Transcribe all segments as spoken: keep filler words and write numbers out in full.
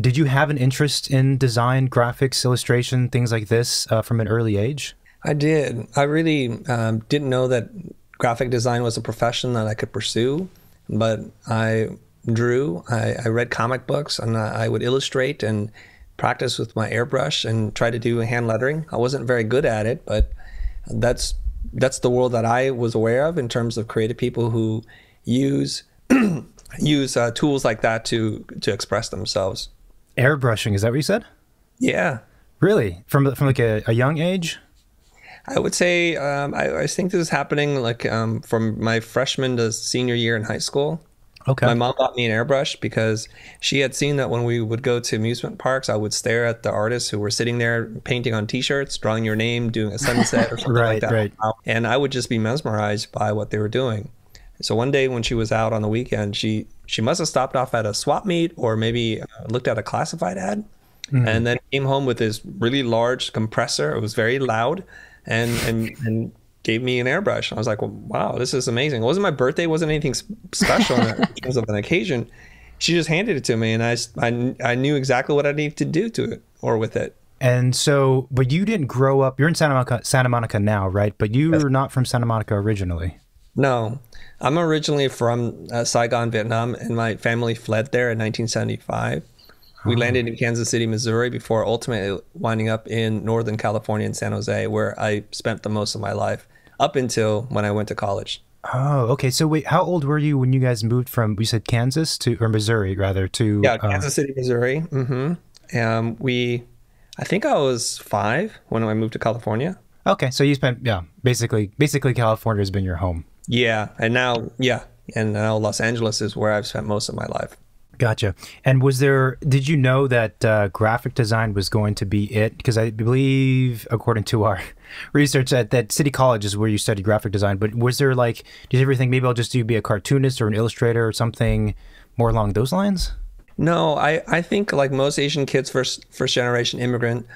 Did you have an interest in design, graphics, illustration, things like this uh, from an early age? I did. I really um, didn't know that graphic design was a profession that I could pursue, but I drew, I, I read comic books, and I, I would illustrate and practice with my airbrush and try to do hand lettering. I wasn't very good at it, but that's that's the world that I was aware of in terms of creative people who use use uh, tools like that to to express themselves. Airbrushing, is that what you said? Yeah. Really? From from like a, a young age? I would say um, I, I think this is happening like um, from my freshman to senior year in high school. Okay. My mom bought me an airbrush because she had seen that when we would go to amusement parks, I would stare at the artists who were sitting there painting on T-shirts, drawing your name, doing a sunset or something right, like that. Right. And I would just be mesmerized by what they were doing. So one day when she was out on the weekend, she, she must have stopped off at a swap meet or maybe looked at a classified ad mm. and then came home with this really large compressor. It was very loud and and, and gave me an airbrush. I was like, well, wow, this is amazing. It wasn't my birthday. It wasn't anything special in terms of an occasion. She just handed it to me, and I, I, I knew exactly what I needed to do to it or with it. And so, but you didn't grow up, you're in Santa Monica, Santa Monica now, right? But you That's, were not from Santa Monica originally. No, I'm originally from uh, Saigon, Vietnam, and my family fled there in nineteen seventy-five. We landed in Kansas City, Missouri, before ultimately winding up in Northern California in San Jose, where I spent the most of my life up until when I went to college. Oh, okay. So wait, how old were you when you guys moved from, you said Kansas to, or Missouri rather, to... Yeah, Kansas uh, City, Missouri. Mm-hmm. Um, we, I think I was five when I moved to California. Okay. So you spent, yeah, basically, basically California has been your home. Yeah. And now, yeah. And now Los Angeles is where I've spent most of my life. Gotcha. And was there, did you know that uh, graphic design was going to be it? Because I believe, according to our research, that, that City College is where you studied graphic design. But was there like, did everything, maybe I'll just do be a cartoonist or an illustrator or something more along those lines? No, I, I think like most Asian kids, first first generation immigrant,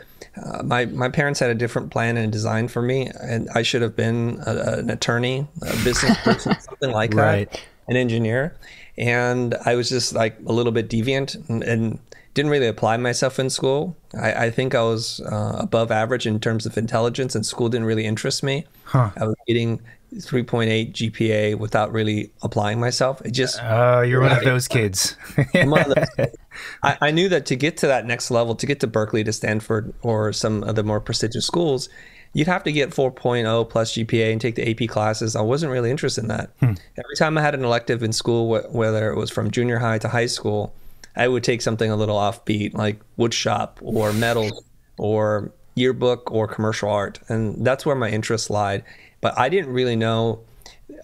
uh, my, my parents had a different plan and design for me. And I should have been a, a, an attorney, a business person, something like right. that, an engineer. And I was just like a little bit deviant and, and didn't really apply myself in school. I, I think I was uh, above average in terms of intelligence, and school didn't really interest me. Huh. I was getting three point eight G P A without really applying myself. It just oh, uh, you're one of those kids. I'm one of those kids. I, I knew that to get to that next level, to get to Berkeley, to Stanford, or some of the more prestigious schools, you'd have to get four point oh plus G P A and take the A P classes. I wasn't really interested in that. Hmm. Every time I had an elective in school, wh whether it was from junior high to high school, I would take something a little offbeat, like woodshop or metal or yearbook or commercial art. And that's where my interests lied. But I didn't really know,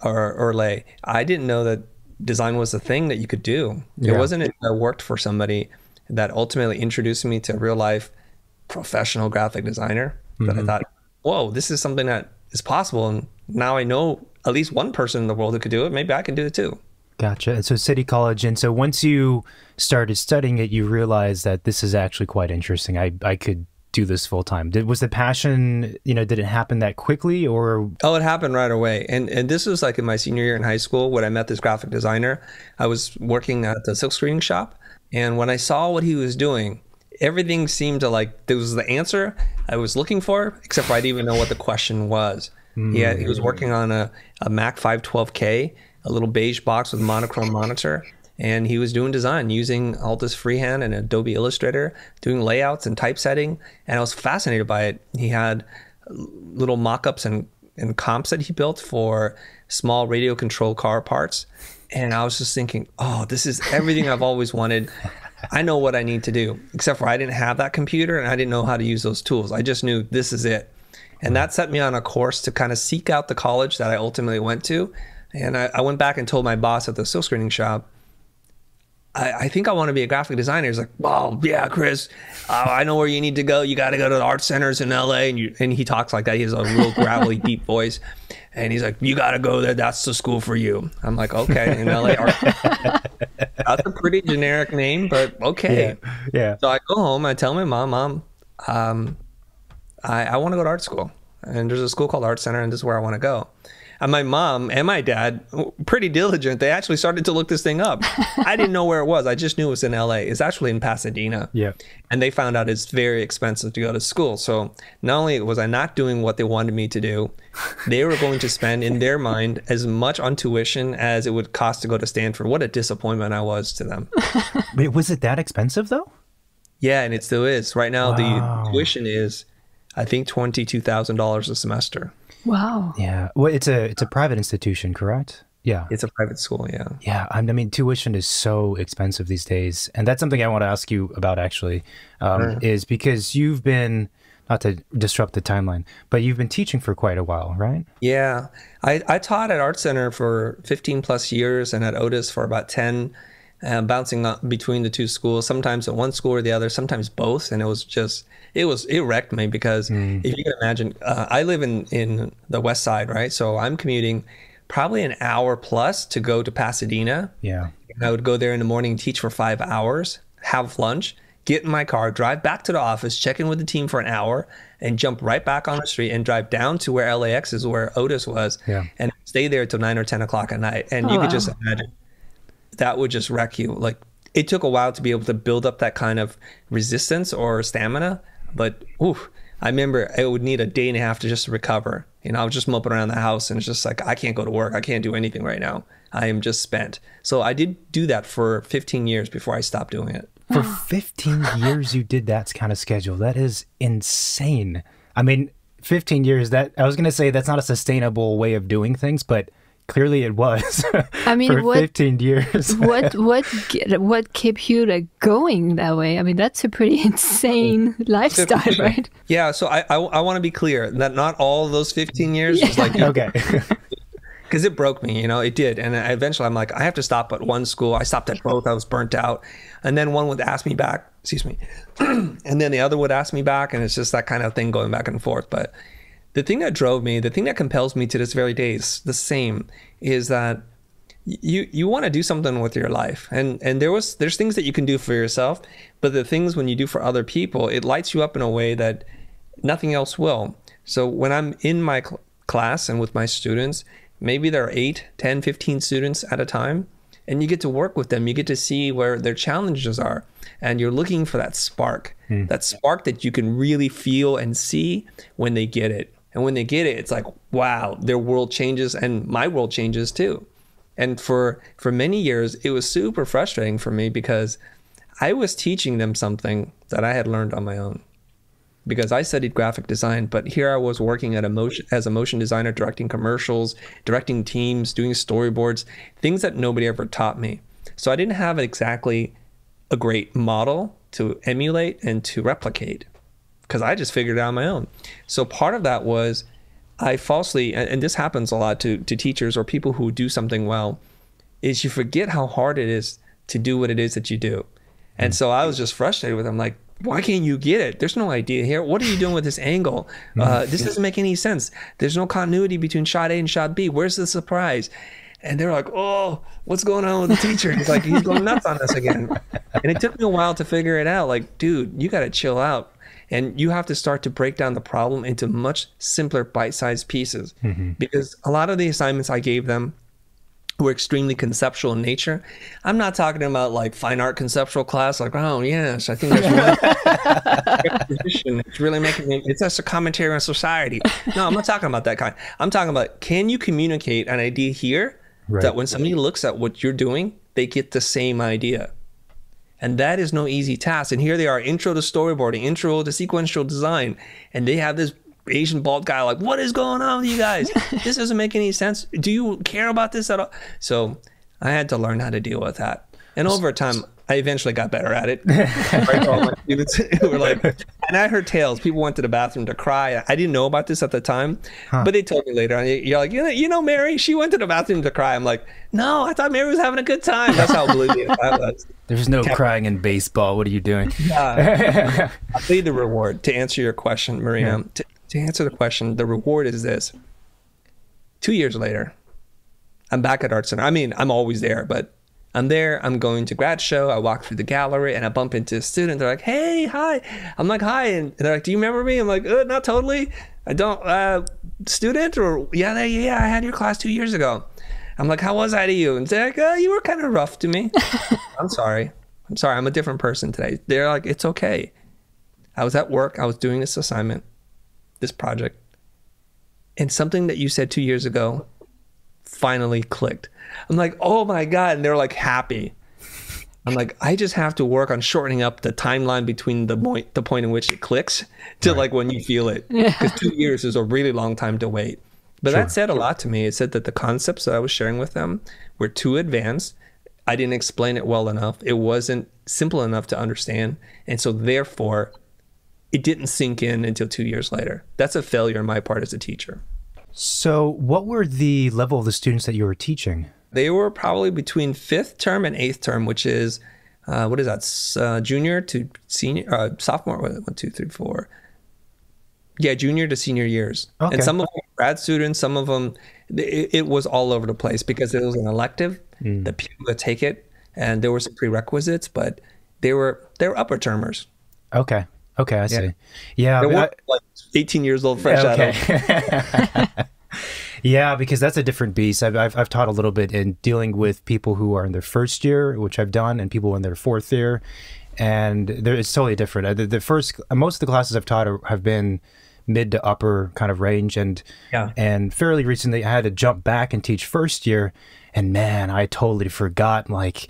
or, or lay, I didn't know that design was a thing that you could do. Yeah. It wasn't it that worked for somebody that ultimately introduced me to a real life professional graphic designer mm-hmm. that I thought, whoa, this is something that is possible. And now I know at least one person in the world who could do it. Maybe I can do it too. Gotcha. And so City College. And so once you started studying it, you realized that this is actually quite interesting. I, I could do this full time. Did, was the passion, you know, did it happen that quickly or? Oh, it happened right away. And, and this was like in my senior year in high school when I met this graphic designer. I was working at the silk screening shop. And when I saw what he was doing, everything seemed to like, this was the answer I was looking for, except for I didn't even know what the question was. Mm. Yeah, he was working on a, a Mac five twelve K, a little beige box with a monochrome monitor. And he was doing design using Altus Freehand and Adobe Illustrator, doing layouts and typesetting. And I was fascinated by it. He had little mock-ups and, and comps that he built for small radio control car parts. And I was just thinking, oh, this is everything I've always wanted. I know what I need to do, except for I didn't have that computer and I didn't know how to use those tools. I just knew this is it. And that set me on a course to kind of seek out the college that I ultimately went to. And I, I went back and told my boss at the silk screening shop, I, I think I want to be a graphic designer. He's like, oh, yeah, Chris, uh, I know where you need to go. You got to go to the art centers in L A. And, you, and he talks like that. He has a real gravelly, deep voice. And he's like, you got to go there. That's the school for you. I'm like, okay, in L A art. That's a pretty generic name, but okay. Yeah, yeah. So I go home. I tell my mom, Mom, um, I, I want to go to art school. And there's a school called Art Center, and this is where I want to go. And my mom and my dad, pretty diligent, they actually started to look this thing up. I didn't know where it was. I just knew it was in L A. It's actually in Pasadena. Yeah. And they found out it's very expensive to go to school. So not only was I not doing what they wanted me to do, they were going to spend, in their mind, as much on tuition as it would cost to go to Stanford. What a disappointment I was to them. Wait, was it that expensive, though? Yeah, and it still is. Right now, wow. The tuition is, I think, twenty-two thousand dollars a semester. Wow. Yeah. Well, it's a it's a private institution, correct? Yeah. It's a private school, yeah. Yeah. I mean, tuition is so expensive these days. And that's something I want to ask you about, actually, um, mm. is because you've been, not to disrupt the timeline, but you've been teaching for quite a while, right? Yeah. I, I taught at Art Center for fifteen plus years and at Otis for about ten, uh, bouncing up between the two schools, sometimes at one school or the other, sometimes both. And it was just... It was it wrecked me because mm. if you can imagine, uh, I live in in the West Side, right? So I'm commuting probably an hour plus to go to Pasadena. Yeah, and I would go there in the morning, teach for five hours, have lunch, get in my car, drive back to the office, check in with the team for an hour, and jump right back on the street and drive down to where L A X is, where Otis was, yeah. and stay there till nine or ten o'clock at night. And oh, you could wow. just imagine that would just wreck you. Like it took a while to be able to build up that kind of resistance or stamina. But oof, I remember I would need a day and a half to just recover. You know, I was just moping around the house and it's just like, I can't go to work. I can't do anything right now. I am just spent. So I did do that for fifteen years before I stopped doing it. For fifteen years, you did that kind of schedule. That is insane. I mean, fifteen years, that I was going to say that's not a sustainable way of doing things, but clearly it was. I mean, for what, fifteen years. what what what kept you like going that way? I mean, that's a pretty insane lifestyle, right? Yeah. So I I, I want to be clear that not all those fifteen years yeah. was like okay, because it broke me. You know, it did. And I, eventually, I'm like, I have to stop at one school. I stopped at both. I was burnt out, and then one would ask me back. Excuse me, and then the other would ask me back, and it's just that kind of thing going back and forth. But the thing that drove me, the thing that compels me to this very day is the same, is that you you want to do something with your life. And and there was there's things that you can do for yourself, but the things when you do for other people, it lights you up in a way that nothing else will. So when I'm in my cl- class and with my students, maybe there are eight, ten, fifteen students at a time, and you get to work with them. You get to see where their challenges are, and you're looking for that spark, mm. that spark that you can really feel and see when they get it. And when they get it, it's like, wow, their world changes and my world changes too. And for for many years, it was super frustrating for me because I was teaching them something that I had learned on my own. Because I studied graphic design, but here I was working at a motion, as a motion designer, directing commercials, directing teams, doing storyboards, things that nobody ever taught me. So I didn't have exactly a great model to emulate and to replicate, because I just figured it out on my own. So part of that was I falsely, and, and this happens a lot to, to teachers or people who do something well, is you forget how hard it is to do what it is that you do. And so I was just frustrated with them, like, why can't you get it? There's no idea here. What are you doing with this angle? Uh, this doesn't make any sense. There's no continuity between shot A and shot B. Where's the surprise? And they're like, oh, what's going on with the teacher? He's like, he's going nuts on us again. And it took me a while to figure it out. Like, dude, you got to chill out. And you have to start to break down the problem into much simpler bite-sized pieces. Mm-hmm. Because a lot of the assignments I gave them were extremely conceptual in nature. I'm not talking about like fine art conceptual class, like, oh yes, I think that's really, it's really making it, it's just a commentary on society. No, I'm not talking about that kind. I'm talking about, can you communicate an idea here right. that when somebody looks at what you're doing, they get the same idea? And that is no easy task. And here they are, intro to storyboarding, intro to sequential design. And they have this Asian bald guy like, what is going on with you guys? This doesn't make any sense. Do you care about this at all? So I had to learn how to deal with that. And over time, I eventually got better at it. Were like, and I heard tales. People went to the bathroom to cry. I didn't know about this at the time, huh. but they told me later. And you're like, you know, you know, Mary, she went to the bathroom to cry. I'm like, no, I thought Mary was having a good time. That's how oblivious I was. There's no Kevin. Crying in baseball. What are you doing? uh, I'll tell you the reward to answer your question, Marina. Yeah. To, to answer the question, the reward is this. Two years later, I'm back at Art Center. I mean, I'm always there, but I'm there, I'm going to grad show, I walk through the gallery and I bump into a student. They're like, hey, hi. I'm like, hi. And they're like, do you remember me? I'm like, uh, not totally. I don't, uh, student? Or yeah, yeah, I had your class two years ago. I'm like, how was I to you? And they're like, oh, you were kind of rough to me. I'm sorry. I'm sorry. I'm a different person today. They're like, it's okay. I was at work. I was doing this assignment, this project. And something that you said two years ago finally clicked. I'm like, oh my God. And they're like happy. I'm like, I just have to work on shortening up the timeline between the point, the point in which it clicks to right. like when you feel it. Because yeah. two years is a really long time to wait. But sure. that said a lot to me. It said that the concepts that I was sharing with them were too advanced. I didn't explain it well enough. It wasn't simple enough to understand. And so therefore, it didn't sink in until two years later. That's a failure on my part as a teacher. So what were the level of the students that you were teaching? They were probably between fifth term and eighth term, which is, uh, what is that, uh, junior to senior, uh, sophomore, one, two, three, four. Yeah, junior to senior years. Okay. And some of them were grad students, some of them, it, it was all over the place because it was an elective, mm. the people that take it, and there were some prerequisites, but they were, they were upper termers. Okay. Okay, I see. Yeah, yeah they were like eighteen years old, fresh okay. out of. Yeah, because that's a different beast. I've, I've I've taught a little bit in dealing with people who are in their first year, which I've done, and people in their fourth year, and it's totally different. The, the first, most of the classes I've taught are, have been mid to upper kind of range, and yeah. and fairly recently I had to jump back and teach first year, and man, I totally forgot like.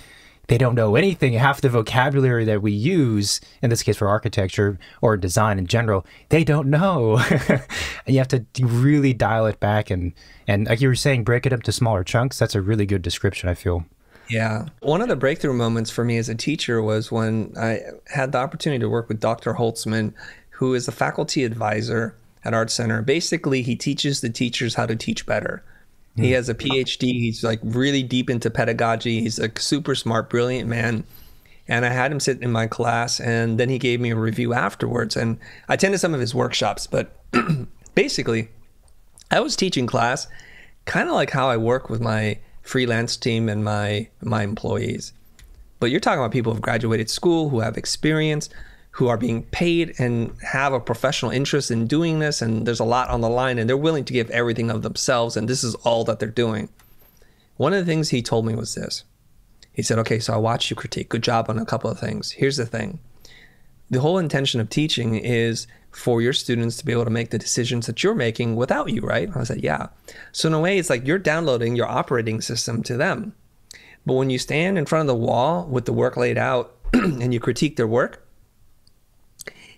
They don't know anything. Half the vocabulary that we use, in this case for architecture or design in general, they don't know. And you have to really dial it back and, and like you were saying, break it up to smaller chunks. That's a really good description, I feel. Yeah. One of the breakthrough moments for me as a teacher was when I had the opportunity to work with Doctor Holtzman, who is a faculty advisor at Art Center. Basically, he teaches the teachers how to teach better. He has a P H D. He's like really deep into pedagogy. He's a super smart, brilliant man. And I had him sit in my class, and then he gave me a review afterwards. And I attended some of his workshops, but basically I was teaching class kind of like how I work with my freelance team and my, my employees. But you're talking about people who've graduated school, who have experience, who are being paid and have a professional interest in doing this, and there's a lot on the line, and they're willing to give everything of themselves, and this is all that they're doing. One of the things he told me was this. He said, okay, so I watched you critique. Good job on a couple of things. Here's the thing. The whole intention of teaching is for your students to be able to make the decisions that you're making without you, right? And I said, yeah. So in a way, it's like you're downloading your operating system to them. But when you stand in front of the wall with the work laid out and you critique their work,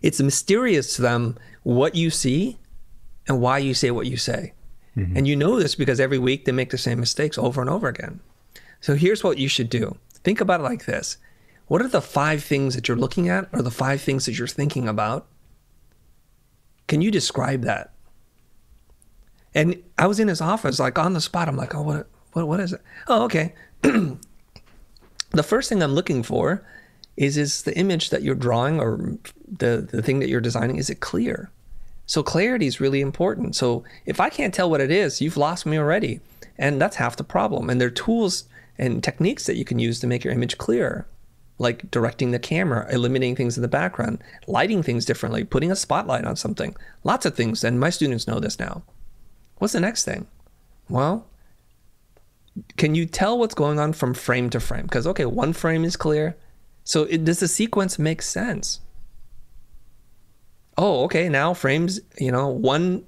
it's mysterious to them what you see and why you say what you say. Mm-hmm. And you know this because every week they make the same mistakes over and over again. So here's what you should do. Think about it like this. What are the five things that you're looking at or the five things that you're thinking about? Can you describe that? And I was in his office, like on the spot. I'm like, oh, what, what, what is it? Oh, okay. The first thing I'm looking for is is the image that you're drawing or the, the thing that you're designing, is it clear? So clarity is really important. So if I can't tell what it is, you've lost me already. And that's half the problem. And there are tools and techniques that you can use to make your image clearer, like directing the camera, eliminating things in the background, lighting things differently, putting a spotlight on something, lots of things. And my students know this now. What's the next thing? Well, can you tell what's going on from frame to frame? Because, okay, one frame is clear. So it, does the sequence make sense? Oh, okay, now frames, you know, one,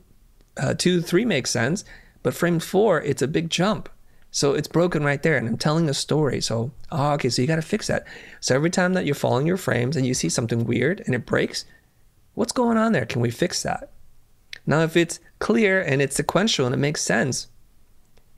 uh, two, three makes sense, but frame four, it's a big jump. So it's broken right there, and I'm telling a story. So, oh, okay, so you gotta fix that. So every time that you're following your frames and you see something weird and it breaks, what's going on there? Can we fix that? Now, if it's clear and it's sequential and it makes sense,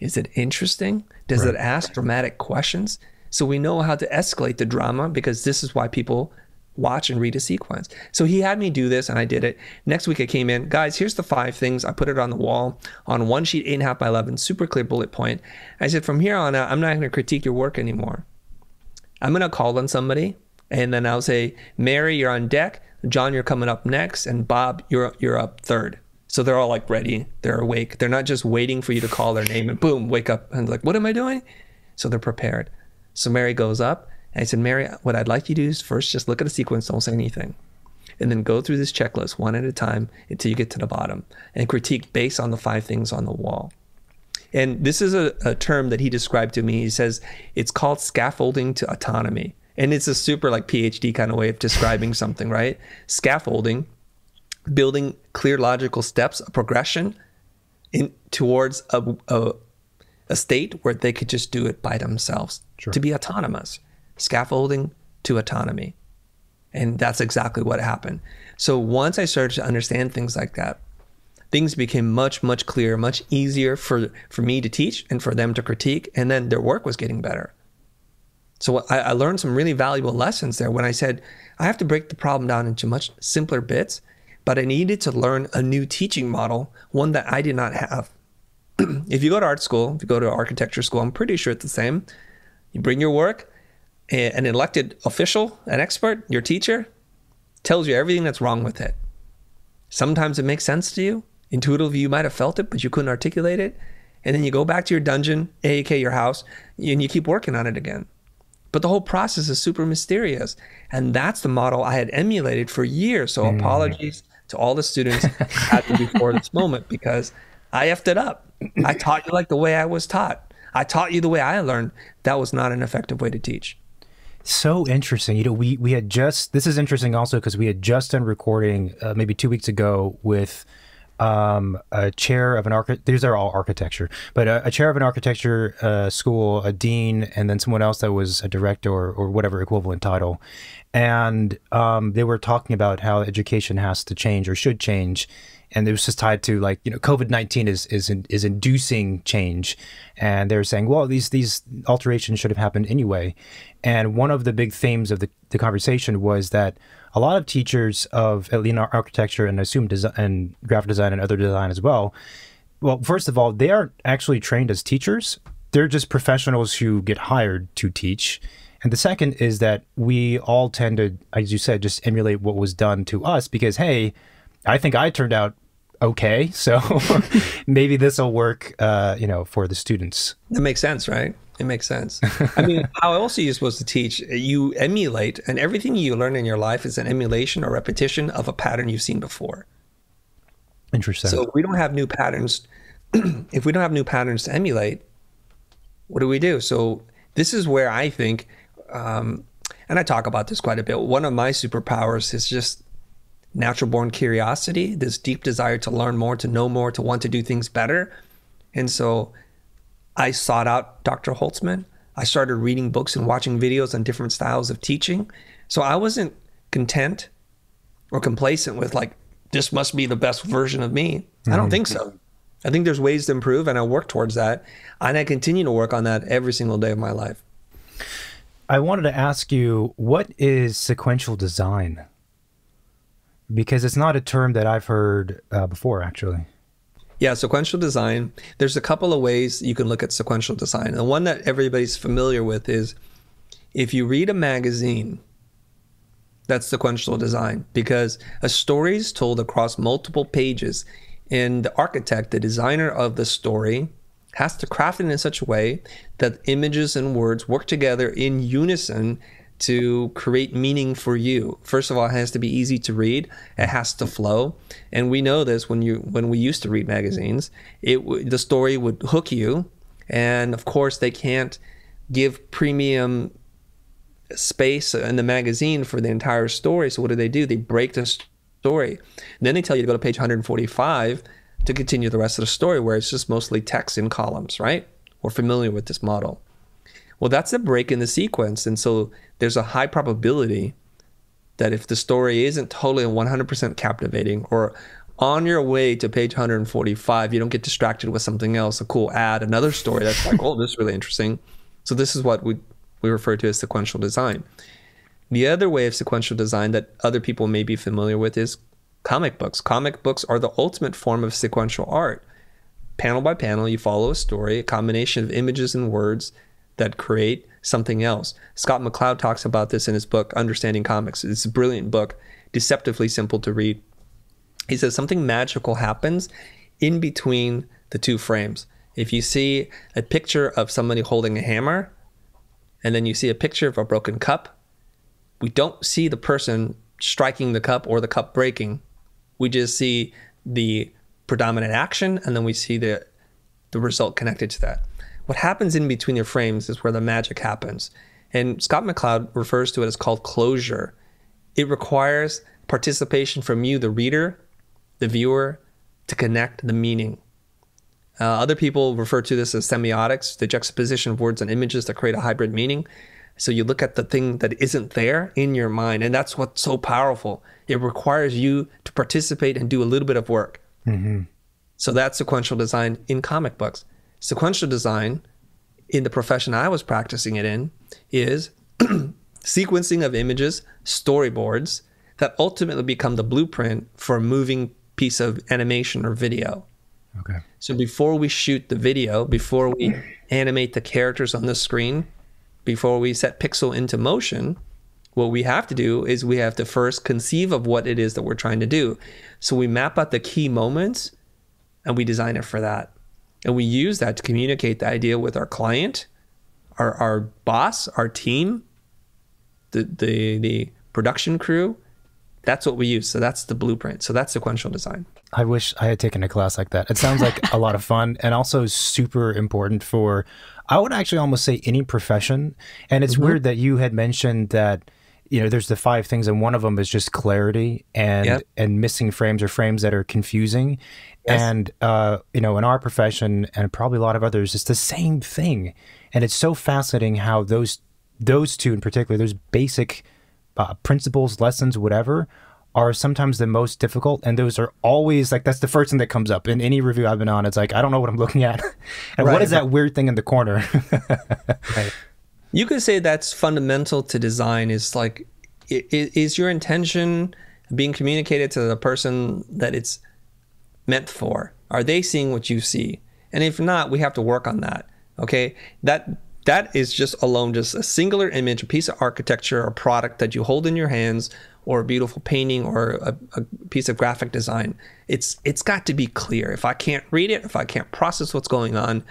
is it interesting? Does right. it ask dramatic questions? So we know how to escalate the drama, because this is why people watch and read a sequence. So he had me do this, and I did it. Next week I came in, guys, here's the five things. I put it on the wall on one sheet, eight and a half by eleven, super clear bullet point. I said, from here on out, I'm not going to critique your work anymore. I'm going to call on somebody, and then I'll say, Mary, you're on deck. John, you're coming up next. And Bob, you're, you're up third. So they're all like ready. They're awake. They're not just waiting for you to call their name and boom, wake up. And like, what am I doing? So they're prepared. So Mary goes up, and I said, Mary, what I'd like you to do is first just look at the sequence, don't say anything. and then go through this checklist one at a time until you get to the bottom and critique based on the five things on the wall. And this is a, a term that he described to me. He says it's called scaffolding to autonomy. And it's a super like PhD kind of way of describing something, right? Scaffolding, building clear logical steps, a progression in towards a, a, a state where they could just do it by themselves, sure, to be autonomous. Scaffolding to autonomy. And that's exactly what happened. So once I started to understand things like that, things became much, much clearer, much easier for, for me to teach and for them to critique. And then their work was getting better. So I, I learned some really valuable lessons there when I said, I have to break the problem down into much simpler bits, but I needed to learn a new teaching model, one that I did not have. If you go to art school, if you go to architecture school, I'm pretty sure it's the same. You bring your work, an elected official, an expert, your teacher, tells you everything that's wrong with it. Sometimes it makes sense to you. Intuitively, you might have felt it, but you couldn't articulate it. And then you go back to your dungeon, a k a your house, and you keep working on it again. But the whole process is super mysterious. And that's the model I had emulated for years. So mm. apologies to all the students at the before this moment, because I effed it up. I taught you like the way I was taught. I taught you the way I learned. That was not an effective way to teach. So interesting. You know, we, we had just, this is interesting also because we had just done recording uh, maybe two weeks ago with um, a chair of an architect, these are all architecture, but a, a chair of an architecture uh, school, a dean, and then someone else that was a director or, or whatever equivalent title. And um, they were talking about how education has to change or should change. And it was just tied to like, you know, COVID nineteen is is is inducing change, and they're saying, well, these these alterations should have happened anyway. And one of the big themes of the, the conversation was that a lot of teachers of at least architecture and I assume design and graphic design and other design as well, well, first of all, they aren't actually trained as teachers; they're just professionals who get hired to teach. And the second is that we all tend to, as you said, just emulate what was done to us because, hey, I think I turned out okay, so maybe this will work, uh, you know, for the students. That makes sense, right? It makes sense. I mean, how else are you supposed to teach? You emulate, and everything you learn in your life is an emulation or repetition of a pattern you've seen before. Interesting. So if we don't have new patterns, if we don't have new patterns to emulate, what do we do? So this is where I think, um, and I talk about this quite a bit, one of my superpowers is just natural born curiosity, this deep desire to learn more, to know more, to want to do things better. And so I sought out Doctor Holtzman. I started reading books and watching videos on different styles of teaching. So I wasn't content or complacent with like, this must be the best version of me. Mm-hmm. I don't think so. I think there's ways to improve, and I work towards that. And I continue to work on that every single day of my life. I wanted to ask you, what is sequential design? Because it's not a term that I've heard uh, before, actually. Yeah, sequential design. There's a couple of ways you can look at sequential design. The one that everybody's familiar with is if you read a magazine, that's sequential design, because a story is told across multiple pages, and the architect, the designer of the story, has to craft it in such a way that images and words work together in unison to create meaning for you. First of all, it has to be easy to read. It has to flow. And we know this when you when we used to read magazines, it w the story would hook you. And of course, they can't give premium space in the magazine for the entire story. So what do they do? They break the story. And then they tell you to go to page one forty-five to continue the rest of the story, where it's just mostly text in columns, right? We're familiar with this model. Well, that's a break in the sequence. And so there's a high probability that if the story isn't totally one hundred percent captivating, or on your way to page one forty-five, you don't get distracted with something else, a cool ad, another story that's like, oh, this is really interesting. So this is what we, we refer to as sequential design. The other way of sequential design that other people may be familiar with is comic books. Comic books are the ultimate form of sequential art. Panel by panel, you follow a story, a combination of images and words that create something else. Scott McCloud talks about this in his book, Understanding Comics. It's a brilliant book, deceptively simple to read. He says something magical happens in between the two frames. If you see a picture of somebody holding a hammer, and then you see a picture of a broken cup, we don't see the person striking the cup or the cup breaking. We just see the predominant action, and then we see the the result connected to that. What happens in between your frames is where the magic happens. And Scott McCloud refers to it as called closure. It requires participation from you, the reader, the viewer, to connect the meaning. Uh, other people refer to this as semiotics, the juxtaposition of words and images that create a hybrid meaning. So you look at the thing that isn't there in your mind, and that's what's so powerful. It requires you to participate and do a little bit of work. Mm-hmm. So that's sequential design in comic books. Sequential design, in the profession I was practicing it in, is sequencing of images, storyboards, that ultimately become the blueprint for a moving piece of animation or video. Okay. So before we shoot the video, before we animate the characters on the screen, before we set pixel into motion, what we have to do is we have to first conceive of what it is that we're trying to do. So we map out the key moments and we design it for that. And we use that to communicate the idea with our client, our, our boss, our team, the, the, the production crew. That's what we use. So that's the blueprint. So that's sequential design. I wish I had taken a class like that. It sounds like a lot of fun, and also super important for, I would actually almost say, any profession. And it's mm-hmm. weird that you had mentioned that, you know, there's the five things, and one of them is just clarity and, yep. and missing frames or frames that are confusing. Yes. And, uh, you know, in our profession and probably a lot of others, it's the same thing. And it's so fascinating how those, those two in particular, those basic uh, principles, lessons, whatever, are sometimes the most difficult. And those are always like, that's the first thing that comes up in any review I've been on. It's like, I don't know what I'm looking at. And right. what is that weird thing in the corner? Right. You could say that's fundamental to design. Is like, is your intention being communicated to the person that it's meant for? Are they seeing what you see? And if not, we have to work on that. Okay, that that is just alone just a singular image, a piece of architecture, a product that you hold in your hands, or a beautiful painting, or a, a piece of graphic design. It's it's got to be clear. If I can't read it, if I can't process what's going on,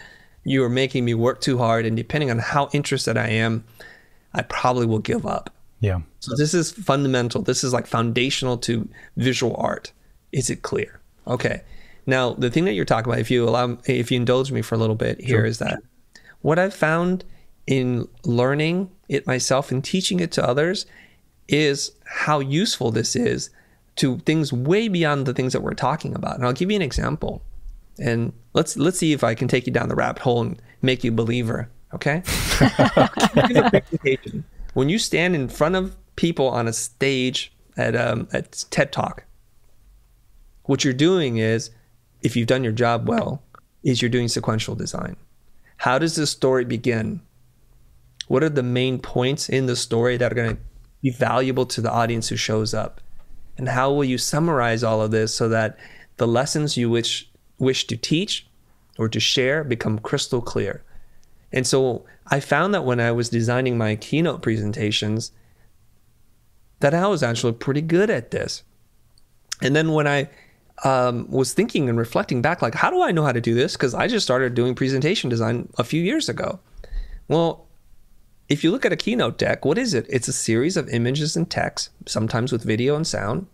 you are making me work too hard, and depending on how interested I am, I probably will give up. Yeah. So this is fundamental. This is like foundational to visual art. Is it clear? Okay. Now, the thing that you're talking about, if you allow, if you indulge me for a little bit here, sure. is that what I've found in learning it myself and teaching it to others is how useful this is to things way beyond the things that we're talking about. And I'll give you an example. And let's let's see if I can take you down the rabbit hole and make you a believer, okay? Okay. When you stand in front of people on a stage at um, at TED Talk, what you're doing is, if you've done your job well, is you're doing sequential design. How does this story begin? What are the main points in the story that are going to be valuable to the audience who shows up? And how will you summarize all of this so that the lessons you wish wish to teach or to share become crystal clear? And so I found that when I was designing my keynote presentations, that I was actually pretty good at this. And then when I um, was thinking and reflecting back, like, how do I know how to do this? Because I just started doing presentation design a few years ago. Well, if you look at a keynote deck, what is it? It's a series of images and text, sometimes with video and sound,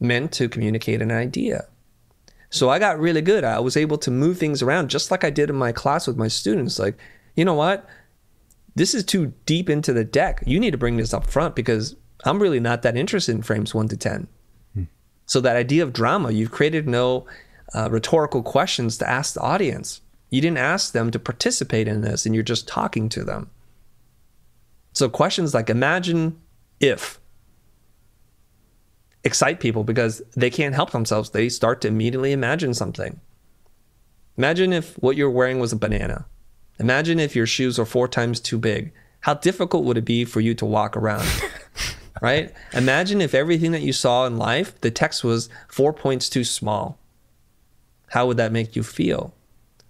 meant to communicate an idea. So I got really good. I was able to move things around just like I did in my class with my students. Like, you know what? This is too deep into the deck. You need to bring this up front because I'm really not that interested in frames one to ten. Hmm. So that idea of drama, you've created no uh, rhetorical questions to ask the audience. You didn't ask them to participate in this, and you're just talking to them. So questions like imagine if excite people because they can't help themselves. They start to immediately imagine something. Imagine if what you're wearing was a banana. Imagine if your shoes are four times too big. How difficult would it be for you to walk around? Right? Imagine if everything that you saw in life, the text was four points too small. How would that make you feel?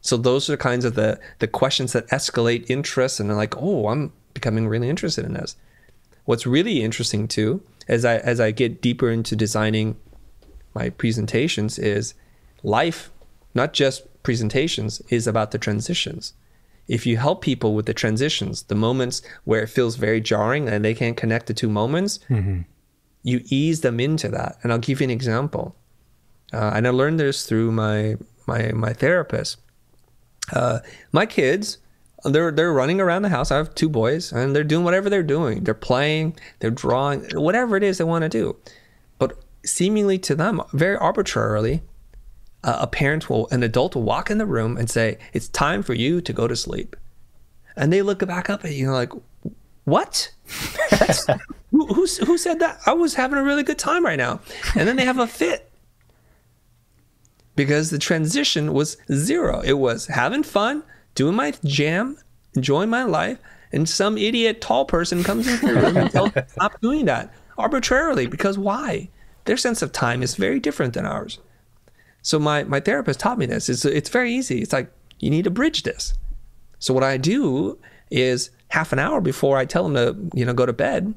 So those are kinds of the, the questions that escalate interest, and they're like, oh, I'm becoming really interested in this. What's really interesting too, as I as I get deeper into designing my presentations, is life, not just presentations, is about the transitions. If you help people with the transitions, the moments where it feels very jarring and they can't connect the two moments, mm-hmm. you ease them into that. And I'll give you an example. Uh, and I learned this through my my my therapist. Uh, my kids, they're they're running around the house. I have two boys, and they're doing whatever they're doing. They're playing, they're drawing, whatever it is they want to do. But seemingly to them, very arbitrarily, uh, a parent will, an adult will walk in the room and say, "It's time for you to go to sleep." And they look back up at you like, "What? who, who who said that? I was having a really good time right now." And then they have a fit. Because the transition was zero. It was having fun, doing my jam, enjoying my life, and some idiot tall person comes in the room and tells them stop doing that arbitrarily. Because why? Their sense of time is very different than ours. So my my therapist taught me this. It's it's very easy. It's like, you need to bridge this. So what I do is, half an hour before I tell them to, you know, go to bed,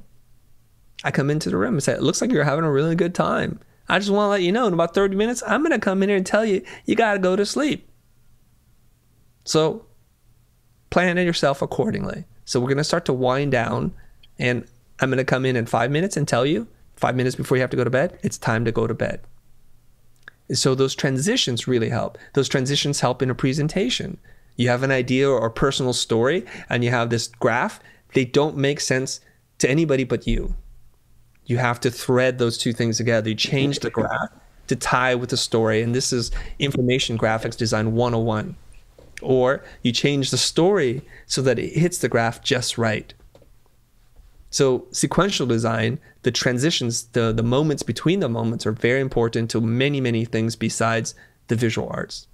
I come into the room and say, "It looks like you're having a really good time. I just want to let you know, in about thirty minutes, I'm going to come in here and tell you, you got to go to sleep. So plan it yourself accordingly. So we're going to start to wind down, and I'm going to come in in five minutes and tell you, five minutes before you have to go to bed, it's time to go to bed." So those transitions really help. Those transitions help in a presentation. You have an idea or a personal story, and you have this graph. They don't make sense to anybody but you. You have to thread those two things together. You change the graph to tie with the story. And this is information graphics design one oh one. Or you change the story so that it hits the graph just right. So sequential design, the transitions, the, the moments between the moments are very important to many, many things besides the visual arts.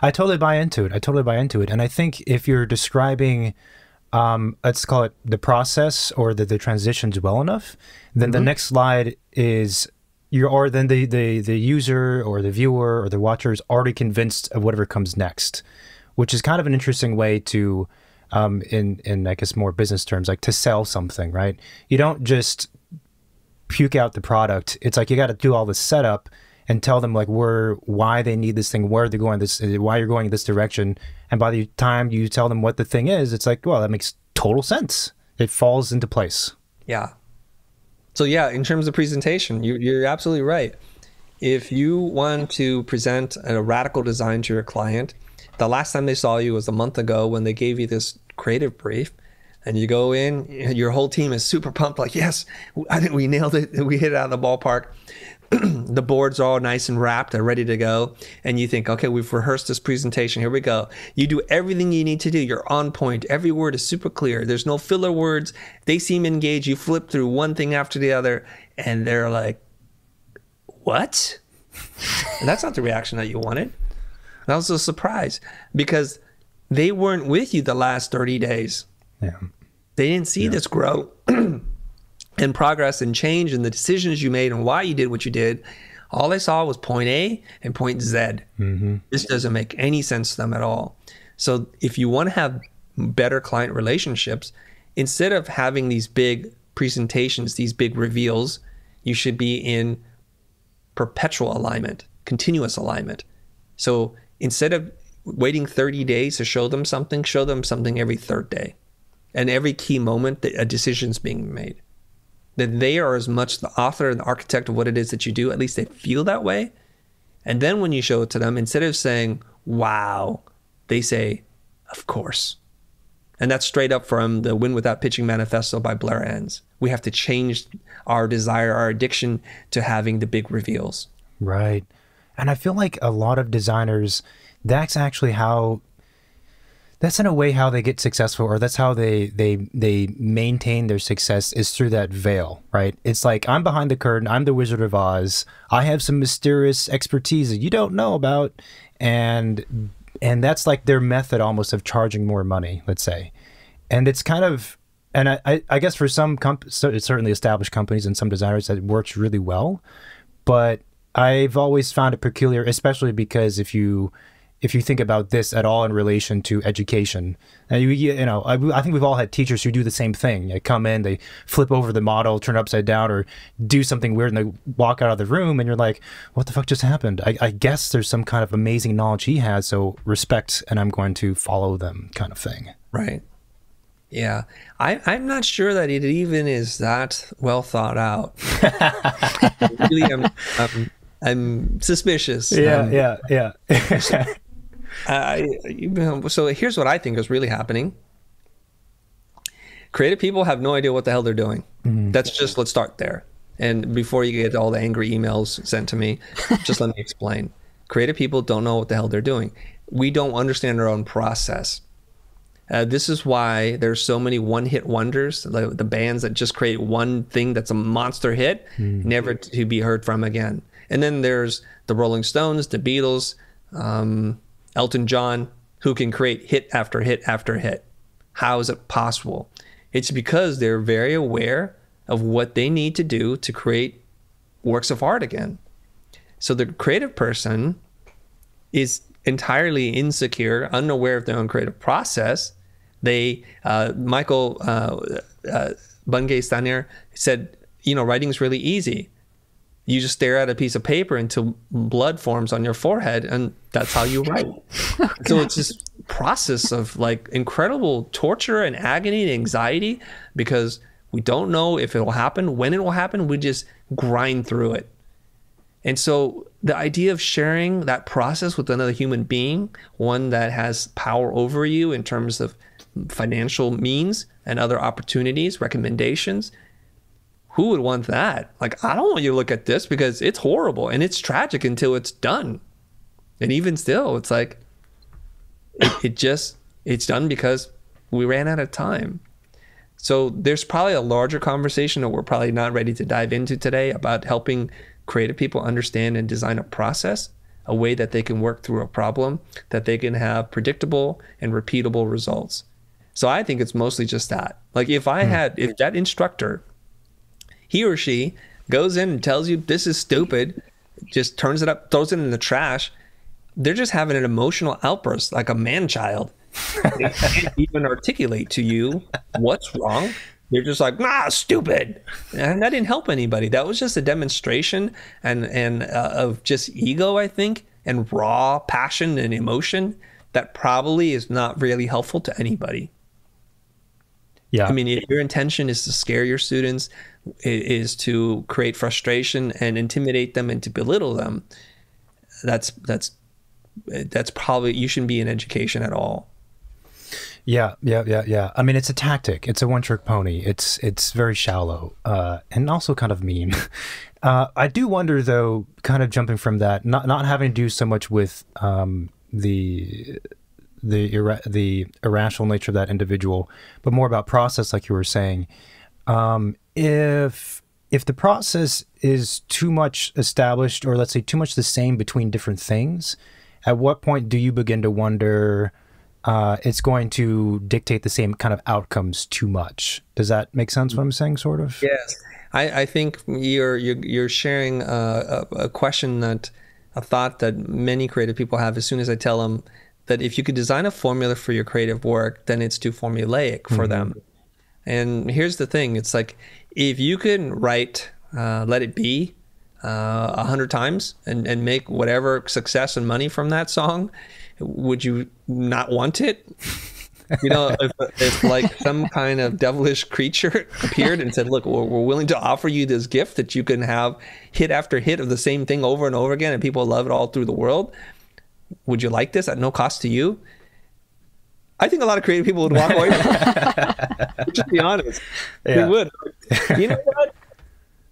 I totally buy into it. I totally buy into it. And I think if you're describing, um, let's call it the process or the, the transitions well enough, then mm-hmm. the next slide is, you're, or then the, the, the user or the viewer or the watcher is already convinced of whatever comes next, which is kind of an interesting way to, um, in, in I guess more business terms, like to sell something, right? You don't just puke out the product. It's like, you got to do all the setup and tell them like where, why they need this thing, where they're going, this, why you're going this direction. And by the time you tell them what the thing is, it's like, well, that makes total sense. It falls into place. Yeah. So yeah, in terms of presentation, you, you're absolutely right. If you want to present a radical design to your client, the last time they saw you was a month ago when they gave you this creative brief. And you go in, and your whole team is super pumped, like, yes, I think we nailed it, we hit it out of the ballpark. The boards are all nice and wrapped and ready to go. And you think, okay, we've rehearsed this presentation, here we go. You do everything you need to do, you're on point, every word is super clear, there's no filler words, they seem engaged, you flip through one thing after the other, and they're like, what? And that's not the reaction that you wanted. That was a surprise, because they weren't with you the last thirty days. Yeah. They didn't see yeah. this growth and progress and change and the decisions you made and why you did what you did. All they saw was point A and point Z. Mm-hmm. This doesn't make any sense to them at all. So if you want to have better client relationships, instead of having these big presentations, these big reveals, you should be in perpetual alignment, continuous alignment. So instead of waiting thirty days to show them something, show them something every third day. And every key moment that a decision's being made, that they are as much the author and the architect of what it is that you do, at least they feel that way. And then when you show it to them, instead of saying, wow, they say, of course. And that's straight up from the Win Without Pitching manifesto by Blair Enns. We have to change our desire, our addiction to having the big reveals. Right. And I feel like a lot of designers, that's actually how that's in a way how they get successful, or that's how they they they maintain their success, is through that veil, right? It's like, I'm behind the curtain, I'm the Wizard of Oz, I have some mysterious expertise that you don't know about, and and that's like their method almost of charging more money, let's say. And it's kind of, and I, I guess for some comp certainly established companies and some designers that works really well, but I've always found it peculiar, especially because if you if you think about this at all in relation to education, and you, you know, I, I think we've all had teachers who do the same thing. They come in, they flip over the model, turn it upside down, or do something weird, and they walk out of the room, and you're like, what the fuck just happened? I, I guess there's some kind of amazing knowledge he has, so respect, and I'm going to follow them kind of thing. Right. Yeah, I, I'm not sure that it even is that well thought out. Really, I'm, I'm, I'm suspicious. Yeah, um, yeah, yeah. so, uh, you know, so here's what I think is really happening. Creative people have no idea what the hell they're doing. Mm-hmm. That's just, let's start there. And before you get all the angry emails sent to me, just let me explain. Creative people don't know what the hell they're doing. We don't understand our own process. Uh, this is why there's so many one-hit wonders, like the bands that just create one thing that's a monster hit, mm-hmm. never to be heard from again. And then there's the Rolling Stones, the Beatles, um, Elton John, who can create hit after hit after hit. How is it possible? It's because they're very aware of what they need to do to create works of art again. So the creative person is entirely insecure, unaware of their own creative process. They, uh, Michael uh, uh, Bungay Stanier said, you know, writing is really easy. You just stare at a piece of paper until blood forms on your forehead, and that's how you write. Oh, so it's this process of like incredible torture and agony and anxiety, because we don't know if it will happen, when it will happen. We just grind through it. And so the idea of sharing that process with another human being, one that has power over you in terms of financial means and other opportunities, recommendations, who would want that? Like, I don't want you to look at this because it's horrible and it's tragic until it's done. And even still, it's like, it, it just, it's done because we ran out of time. So there's probably a larger conversation that we're probably not ready to dive into today about helping creative people understand and design a process, a way that they can work through a problem, that they can have predictable and repeatable results. So I think it's mostly just that. Like if I mm. had, if that instructor, he or she goes in and tells you, this is stupid, just turns it up, throws it in the trash, they're just having an emotional outburst like a man-child. They can't even articulate to you what's wrong. They're just like, nah, stupid. And that didn't help anybody. That was just a demonstration and, and uh, of just ego, I think, and raw passion and emotion that probably is not really helpful to anybody. Yeah. I mean, if your intention is to scare your students, is to create frustration and intimidate them and to belittle them, that's, that's, that's probably, you shouldn't be in education at all. Yeah, yeah, yeah, yeah. I mean, it's a tactic. It's a one-trick pony. It's it's very shallow uh, and also kind of mean. Uh, I do wonder, though, kind of jumping from that, not not having to do so much with um, the the ir the irrational nature of that individual, but more about process, like you were saying. Um, if if the process is too much established, or let's say too much the same between different things, at what point do you begin to wonder? Uh, it's going to dictate the same kind of outcomes too much. Does that make sense? What I'm saying, sort of. Yes, I, I think you're you're, you're sharing a, a, a question that, a thought that many creative people have. As soon as I tell them that if you could design a formula for your creative work, then it's too formulaic for mm-hmm. them. And here's the thing: it's like if you can write uh, "Let It Be" a uh, hundred times and and make whatever success and money from that song, would you not want it? You know, if, if like some kind of devilish creature appeared and said, look, we're, we're willing to offer you this gift that you can have hit after hit of the same thing over and over again, and people love it all through the world. Would you like this at no cost to you? I think a lot of creative people would walk away from it. Just be honest. Yeah. They would. You know what?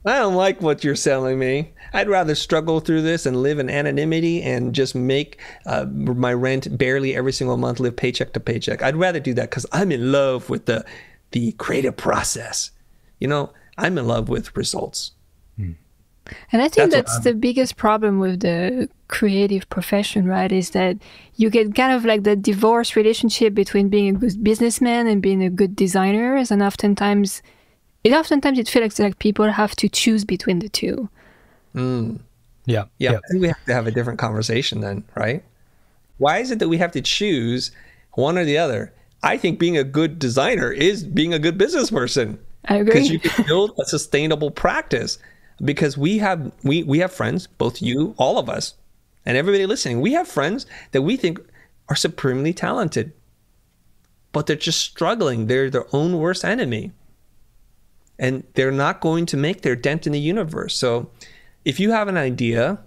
I don't like what you're selling me. I'd rather struggle through this and live in anonymity and just make uh, my rent barely every single month, live paycheck to paycheck. I'd rather do that because I'm in love with the, the creative process. You know, I'm in love with results. And I think that's, that's the biggest problem with the creative profession, right? Is that you get kind of like the divorce relationship between being a good businessman and being a good designer. And oftentimes, it oftentimes it feels like people have to choose between the two. Mm. Yeah, yeah. Yeah. I think we have to have a different conversation then, right? Why is it that we have to choose one or the other? I think being a good designer is being a good business person. I agree. Because you can build a sustainable practice. Because we have we we have friends, both you, all of us, and everybody listening. We have friends that we think are supremely talented. but they're just struggling. They're their own worst enemy. And they're not going to make their dent in the universe. So if you have an idea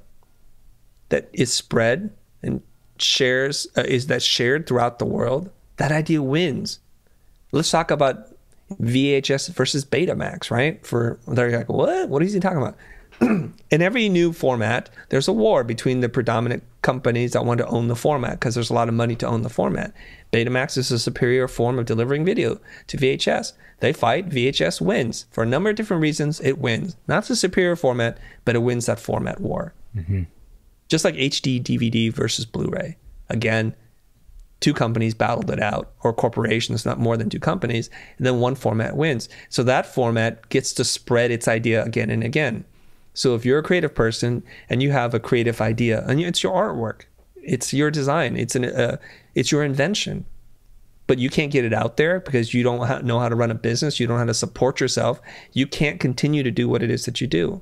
that is spread and shares, uh, is that shared throughout the world, that idea wins. Let's talk about V H S versus Betamax, right? For they're like, what? What is he talking about? In every new format, there's a war between the predominant companies that want to own the format because there's a lot of money to own the format. Betamax is a superior form of delivering video to V H S. They fight, V H S wins. For a number of different reasons, it wins. Not the superior format, but it wins that format war. Mm-hmm. Just like H D D V D versus Blu-ray. Again, two companies battled it out, or corporations, not more than two companies, and then one format wins. So that format gets to spread its idea again and again. So if you're a creative person and you have a creative idea, and it's your artwork, it's your design, it's an, uh, it's your invention, but you can't get it out there because you don't know how to run a business, you don't know how to support yourself, you can't continue to do what it is that you do.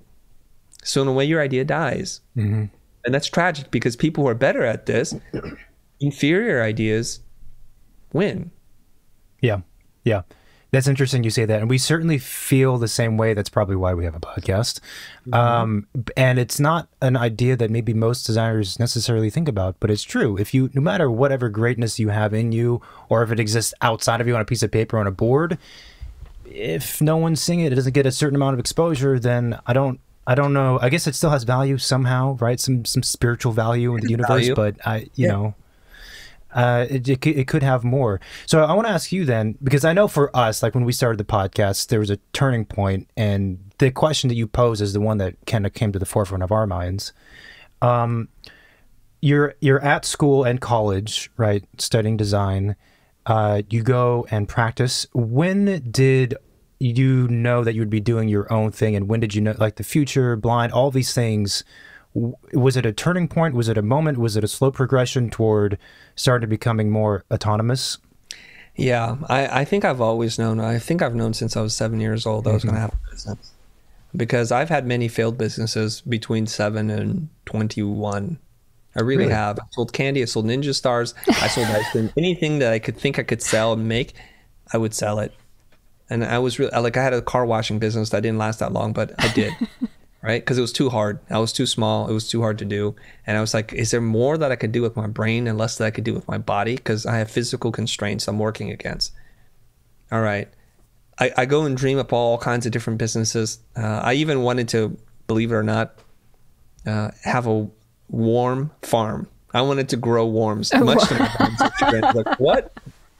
So in a way, your idea dies. Mm-hmm. And that's tragic because people who are better at this, inferior ideas win. Yeah, yeah. That's interesting you say that, and we certainly feel the same way. That's probably why we have a podcast. Mm-hmm. Um, and it's not an idea that maybe most designers necessarily think about, but it's true. If you, no matter whatever greatness you have in you, or if it exists outside of you on a piece of paper on a board, if no one's seeing it, it doesn't get a certain amount of exposure, then I don't, I don't know. I guess it still has value somehow, right? Some some spiritual value in the universe, value. But I, you yeah. know. Uh, it, it, it could have more. So I want to ask you then, because I know for us, like when we started the podcast, there was a turning point, and the question that you pose is the one that kind of came to the forefront of our minds. Um, you're, you're at school and college, right? Studying design. Uh, you go and practice. When did you know that you would be doing your own thing? And when did you know, like the future, blind, all these things? Was it a turning point? Was it a moment? Was it a slow progression toward starting becoming more autonomous? Yeah, I, I think I've always known. I think I've known since I was seven years old that mm-hmm. I was going to have a business, because I've had many failed businesses between seven and twenty-one. I really, really? have. I sold candy. I sold Ninja Stars. I sold ice cream. Anything that I could think I could sell and make, I would sell it. And I was really, like, I had a car washing business that didn't last that long, but I did. Right? Because it was too hard. I was too small. It was too hard to do. And I was like, is there more that I could do with my brain and less that I could do with my body? Because I have physical constraints I'm working against. All right. I, I go and dream up all kinds of different businesses. Uh, I even wanted to, believe it or not, uh, have a worm farm. I wanted to grow worms. Oh, much wow. to my like, what?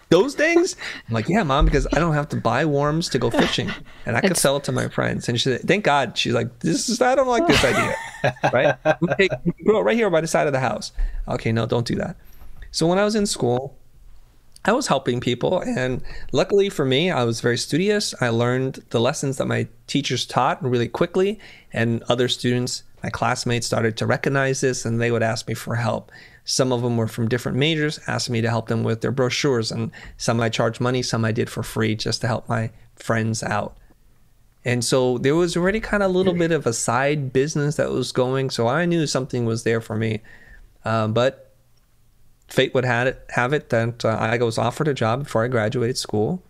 Those things? I'm like, yeah, mom, because I don't have to buy worms to go fishing, and I could it's... sell it to my friends. And she said, thank God. She's like, this is, I don't like this idea, right? Hey, grow it right here by the side of the house. Okay, no, don't do that. So when I was in school, I was helping people, and luckily for me, I was very studious. I learned the lessons that my teachers taught really quickly, and other students, my classmates, started to recognize this, and they would ask me for help. Some of them were from different majors, asked me to help them with their brochures, and some I charged money, some I did for free just to help my friends out. And so there was already kind of a little bit of a side business that was going, so I knew something was there for me. Um, but fate would have it, have it that uh, I was offered a job before I graduated school,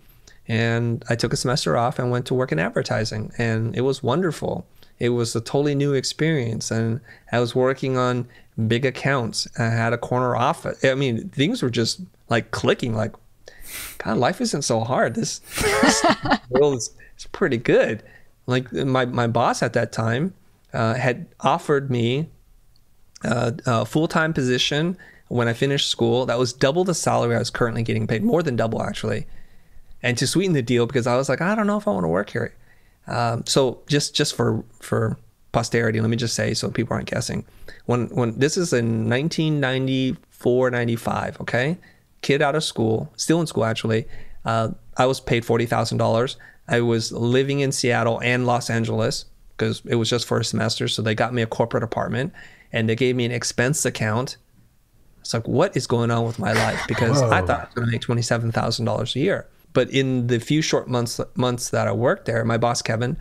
and I took a semester off and went to work in advertising, and it was wonderful. It was a totally new experience, and I was working on big accounts. I had a corner office. I mean, things were just like clicking, like, God, life isn't so hard. This, this world is it's pretty good. Like my, my boss at that time uh, had offered me uh, a full-time position when I finished school that was double the salary I was currently getting paid, more than double actually. And to sweeten the deal, because I was like, I don't know if I want to work here. Um, so just just for for posterity, let me just say, so people aren't guessing, when when this is in nineteen ninety-four ninety-five, okay, kid out of school, still in school actually, uh, I was paid forty thousand dollars. I was living in Seattle and Los Angeles because it was just for a semester, so they got me a corporate apartment and they gave me an expense account. It's like, what is going on with my life? Because Whoa. I thought I was going to make twenty-seven thousand dollars a year. But in the few short months months that I worked there, my boss, Kevin,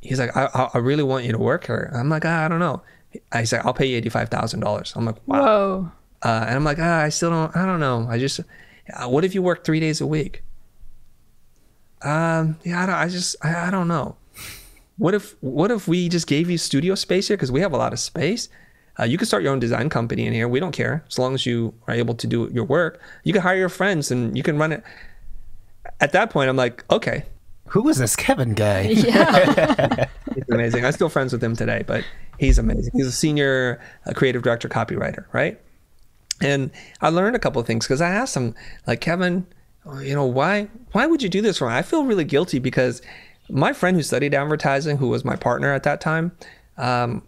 he's like, I, I really want you to work here. I'm like, ah, I don't know. I said, like, I'll pay you eighty-five thousand dollars. I'm like, wow. Whoa. Uh, and I'm like, ah, I still don't, I don't know. I just, Uh, what if you work three days a week? Um, yeah, I, don't, I just, I, I don't know. What if, what if we just gave you studio space here? Because we have a lot of space. Uh, you can start your own design company in here. We don't care. As long as you are able to do your work, you can hire your friends and you can run it. At that point, I'm like, okay. Who is this Kevin guy? Yeah. He's amazing. I'm still friends with him today, but he's amazing. He's a senior uh, creative director, copywriter, right? And I learned a couple of things because I asked him, like, Kevin, you know, why why would you do this for me? I feel really guilty because my friend who studied advertising, who was my partner at that time, um,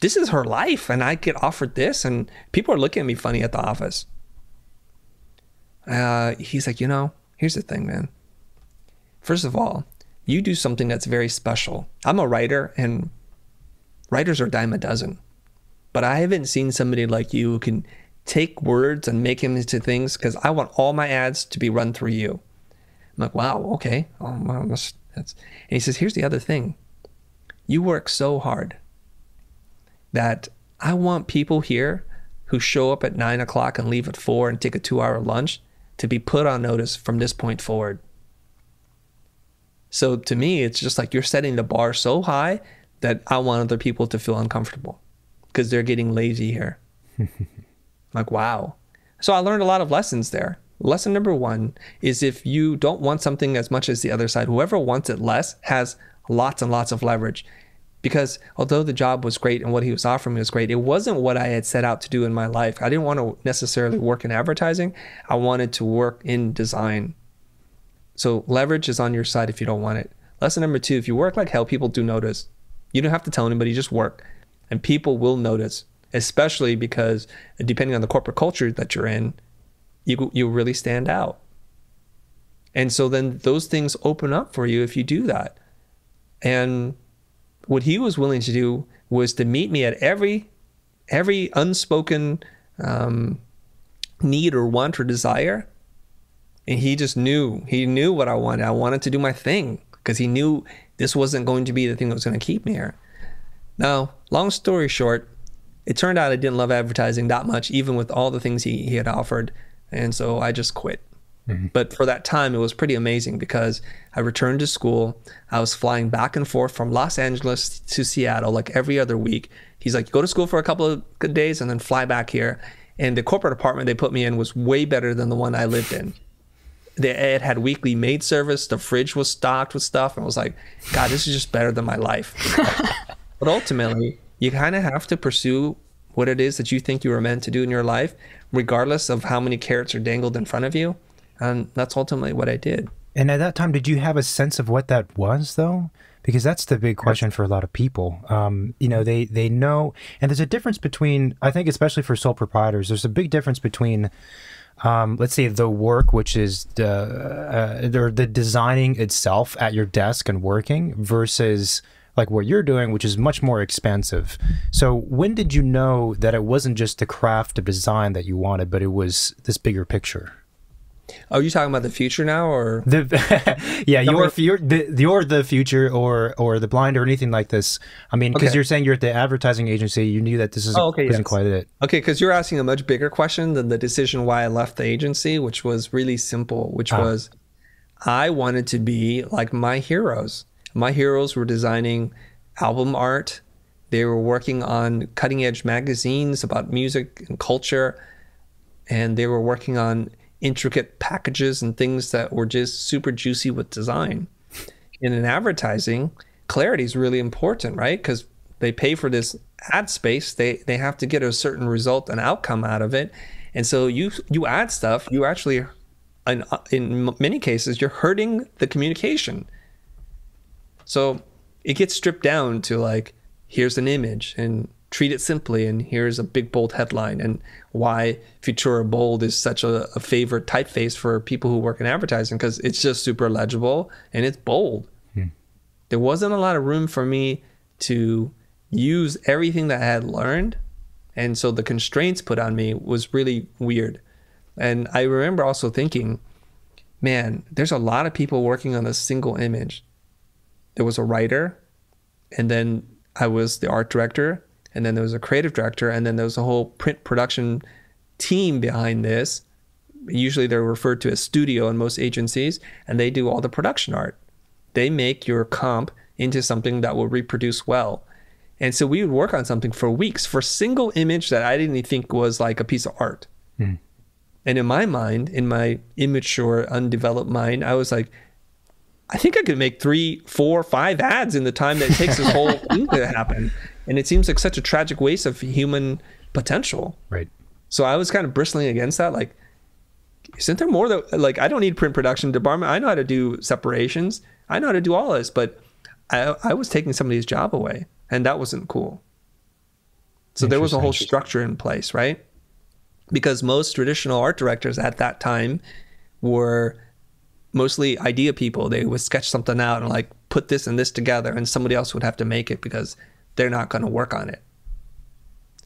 this is her life, and I get offered this, and people are looking at me funny at the office. Uh, he's like, you know, here's the thing, man. First of all, you do something that's very special. I'm a writer, and writers are a dime a dozen. But I haven't seen somebody like you who can take words and make them into things, because I want all my ads to be run through you. I'm like, wow, okay. Oh, wow, that's, that's. And he says, here's the other thing. You work so hard that I want people here who show up at nine o'clock and leave at four and take a two hour lunch to be put on notice from this point forward. So to me, it's just like you're setting the bar so high that I want other people to feel uncomfortable because they're getting lazy here. Like, wow. So I learned a lot of lessons there. Lesson number one is if you don't want something as much as the other side, whoever wants it less has lots and lots of leverage. Because although the job was great and what he was offering me was great, it wasn't what I had set out to do in my life. I didn't want to necessarily work in advertising. I wanted to work in design. So leverage is on your side if you don't want it. Lesson number two, if you work like hell, people do notice. You don't have to tell anybody, just work. And people will notice, especially because depending on the corporate culture that you're in, you, you really stand out. And so then those things open up for you if you do that. And what he was willing to do was to meet me at every every unspoken um, need or want or desire. And he just knew. He knew what I wanted. I wanted to do my thing because he knew this wasn't going to be the thing that was going to keep me here. Now, long story short, it turned out I didn't love advertising that much, even with all the things he, he had offered. And so I just quit. Mm-hmm. But for that time, it was pretty amazing because I returned to school. I was flying back and forth from Los Angeles to Seattle like every other week. He's like, go to school for a couple of days and then fly back here. And the corporate apartment they put me in was way better than the one I lived in. They, it had weekly maid service. The fridge was stocked with stuff. And I was like, God, this is just better than my life. But ultimately, you kind of have to pursue what it is that you think you were meant to do in your life, regardless of how many carrots are dangled in front of you. And that's ultimately what I did. And at that time, did you have a sense of what that was, though? Because that's the big question for a lot of people. Um, you know, they, they know, and there's a difference between, I think, especially for sole proprietors, there's a big difference between, um, let's say, the work, which is the, uh, the, the designing itself at your desk and working versus like what you're doing, which is much more expensive. So when did you know that it wasn't just the craft of design that you wanted, but it was this bigger picture? Are you talking about the future now, or the, yeah, your your the, your the future, or or the blind, or anything like this? I mean, because okay. You're saying you're at the advertising agency, you knew that this is oh, okay, isn't yes. quite it. Okay, because you're asking a much bigger question than the decision why I left the agency, which was really simple, which ah. was I wanted to be like my heroes. My heroes were designing album art. They were working on cutting edge magazines about music and culture, and they were working on intricate packages and things that were just super juicy with design. And in advertising, clarity is really important, right? Because they pay for this ad space, they they have to get a certain result and outcome out of it. And so you you add stuff, you actually, in, in many cases, you're hurting the communication. So it gets stripped down to like, here's an image and treat it simply, and here's a big bold headline, and why Futura Bold is such a, a favorite typeface for people who work in advertising, because it's just super legible and it's bold. Hmm. There wasn't a lot of room for me to use everything that I had learned, and so the constraints put on me was really weird. And I remember also thinking, man, there's a lot of people working on a single image. There was a writer, and then I was the art director, and then there was a creative director, and then there was a whole print production team behind this, usually they're referred to as studio in most agencies, and they do all the production art. They make your comp into something that will reproduce well. And so we would work on something for weeks for a single image that I didn't think was like a piece of art. Mm. And in my mind, in my immature, undeveloped mind, I was like, I think I could make three, four, five ads in the time that it takes this whole thing to happen. And it seems like such a tragic waste of human potential. Right. So I was kind of bristling against that. Like, isn't there more that, like, I don't need print production department. I know how to do separations. I know how to do all this, but I, I was taking somebody's job away. And that wasn't cool. So there was a whole structure in place, right? Because most traditional art directors at that time were mostly idea people. They would sketch something out and like put this and this together, and somebody else would have to make it because they're not going to work on it.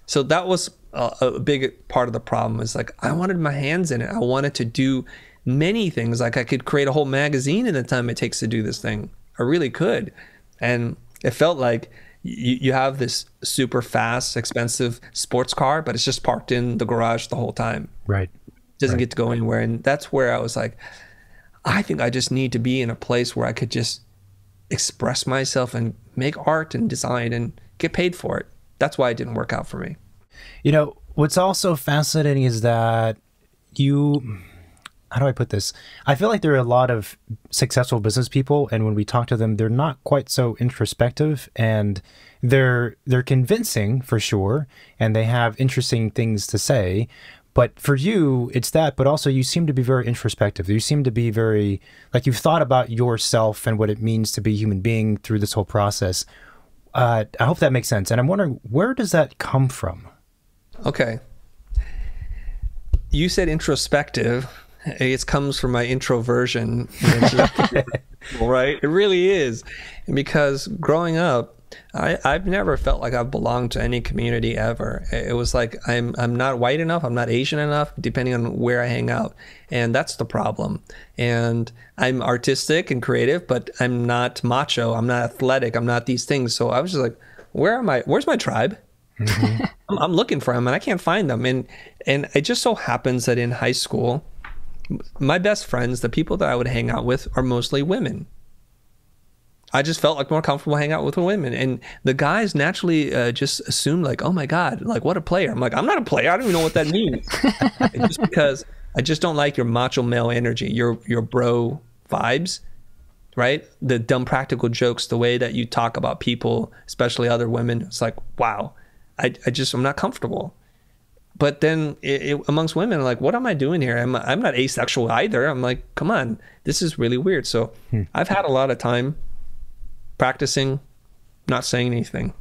So that was a, a big part of the problem, is like, I wanted my hands in it. I wanted to do many things. Like, I could create a whole magazine in the time it takes to do this thing. I really could. And it felt like, You, you have this super fast, expensive sports car, but it's just parked in the garage the whole time. Right. It doesn't right. get to go anywhere. And that's where I was like, I think I just need to be in a place where I could just express myself and make art and design and get paid for it. That's why it didn't work out for me. You know, what's also fascinating is that you... How do I put this? I feel like there are a lot of successful business people, and when we talk to them, they're not quite so introspective, and they're they're convincing for sure, and they have interesting things to say. But for you, it's that, but also you seem to be very introspective. You seem to be very, like, you've thought about yourself and what it means to be a human being through this whole process. Uh, I hope that makes sense. And I'm wondering, where does that come from? Okay. You said introspective. It comes from my introversion, right? It really is. Because growing up, I, I've never felt like I've belonged to any community ever. It was like, I'm, I'm not white enough, I'm not Asian enough, depending on where I hang out. And that's the problem. And I'm artistic and creative, but I'm not macho, I'm not athletic, I'm not these things. So I was just like, where am I? Where's my tribe? Mm-hmm. I'm, I'm looking for them and I can't find them. And, and it just so happens that in high school, my best friends, the people that I would hang out with, are mostly women. I just felt like more comfortable hanging out with women. And the guys naturally uh, just assumed, like, oh my God, like, what a player. I'm like, I'm not a player. I don't even know what that means. Just because I just don't like your macho male energy, your, your bro vibes, right? The dumb practical jokes, the way that you talk about people, especially other women. It's like, wow, I, I just, I'm not comfortable. But then it, it, amongst women, like, what am I doing here? I'm, I'm not asexual either. I'm like, come on, this is really weird. So hmm. I've had a lot of time practicing not saying anything.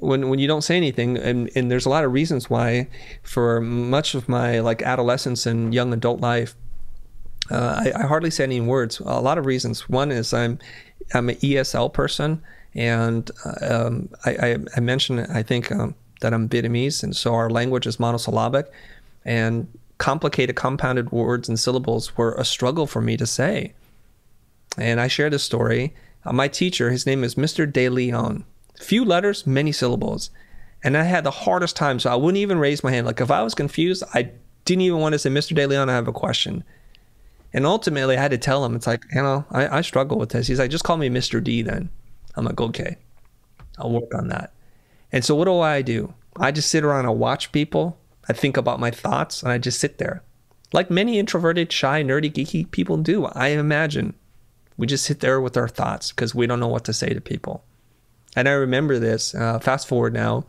When when you don't say anything, and, and there's a lot of reasons why for much of my like adolescence and young adult life, uh, I, I hardly say any words. A lot of reasons. One is I'm, I'm an E S L person. And um, I, I, I mentioned, I think... Um, that I'm Vietnamese, and so our language is monosyllabic, and complicated compounded words and syllables were a struggle for me to say. And I shared this story. Uh, my teacher, his name is Mister De Leon. Few letters, many syllables. And I had the hardest time, so I wouldn't even raise my hand. Like, if I was confused, I didn't even want to say, Mister De Leon, I have a question. And ultimately, I had to tell him, it's like, you know, I, I struggle with this. He's like, just call me Mister D then. I'm like, okay, I'll work on that. And so what do I do? I just sit around and watch people. I think about my thoughts and I just sit there. Like many introverted, shy, nerdy, geeky people do, I imagine. We just sit there with our thoughts because we don't know what to say to people. And I remember this, uh, fast forward now,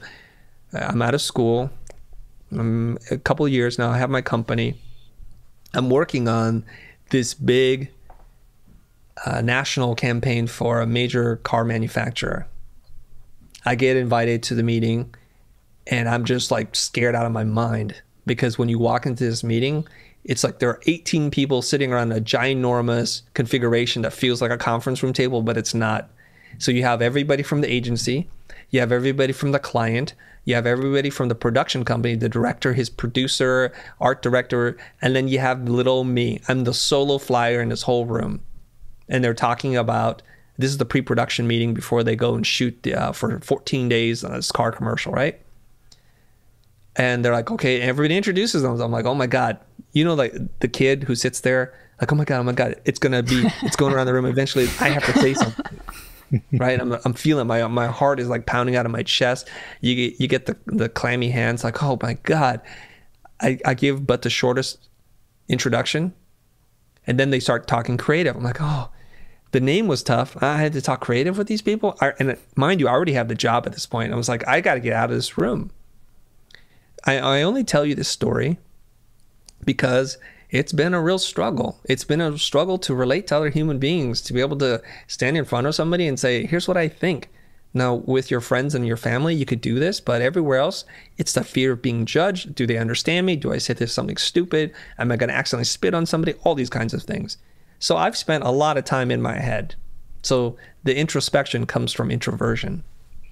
I'm out of school, I'm a couple of years now, I have my company. I'm working on this big uh, national campaign for a major car manufacturer. I get invited to the meeting and I'm just like scared out of my mind, because when you walk into this meeting, it's like there are eighteen people sitting around a ginormous configuration that feels like a conference room table, but it's not. So you have everybody from the agency, you have everybody from the client, you have everybody from the production company, the director, his producer, art director, and then you have little me. I'm the solo flyer in this whole room. And they're talking about, this is the pre-production meeting before they go and shoot the, uh, for fourteen days on this car commercial, right? And they're like, okay, everybody introduces them. I'm like, oh my God, you know, like the kid who sits there like, oh my God, oh my God, it's gonna be, it's going around the room eventually, I have to say something. Right? I'm, I'm feeling my my heart is like pounding out of my chest. You get, you get the, the clammy hands, like, oh my God. I, I give but the shortest introduction. And then they start talking creative. I'm like, oh, the name was tough. I had to talk creative with these people. I, and mind you, I already have the job at this point. I was like, I got to get out of this room. I, I only tell you this story because it's been a real struggle. It's been a struggle to relate to other human beings, to be able to stand in front of somebody and say, here's what I think. Now, with your friends and your family, you could do this, but everywhere else, it's the fear of being judged. Do they understand me? Do I say this something stupid? Am I gonna accidentally spit on somebody? All these kinds of things. So I've spent a lot of time in my head. So the introspection comes from introversion.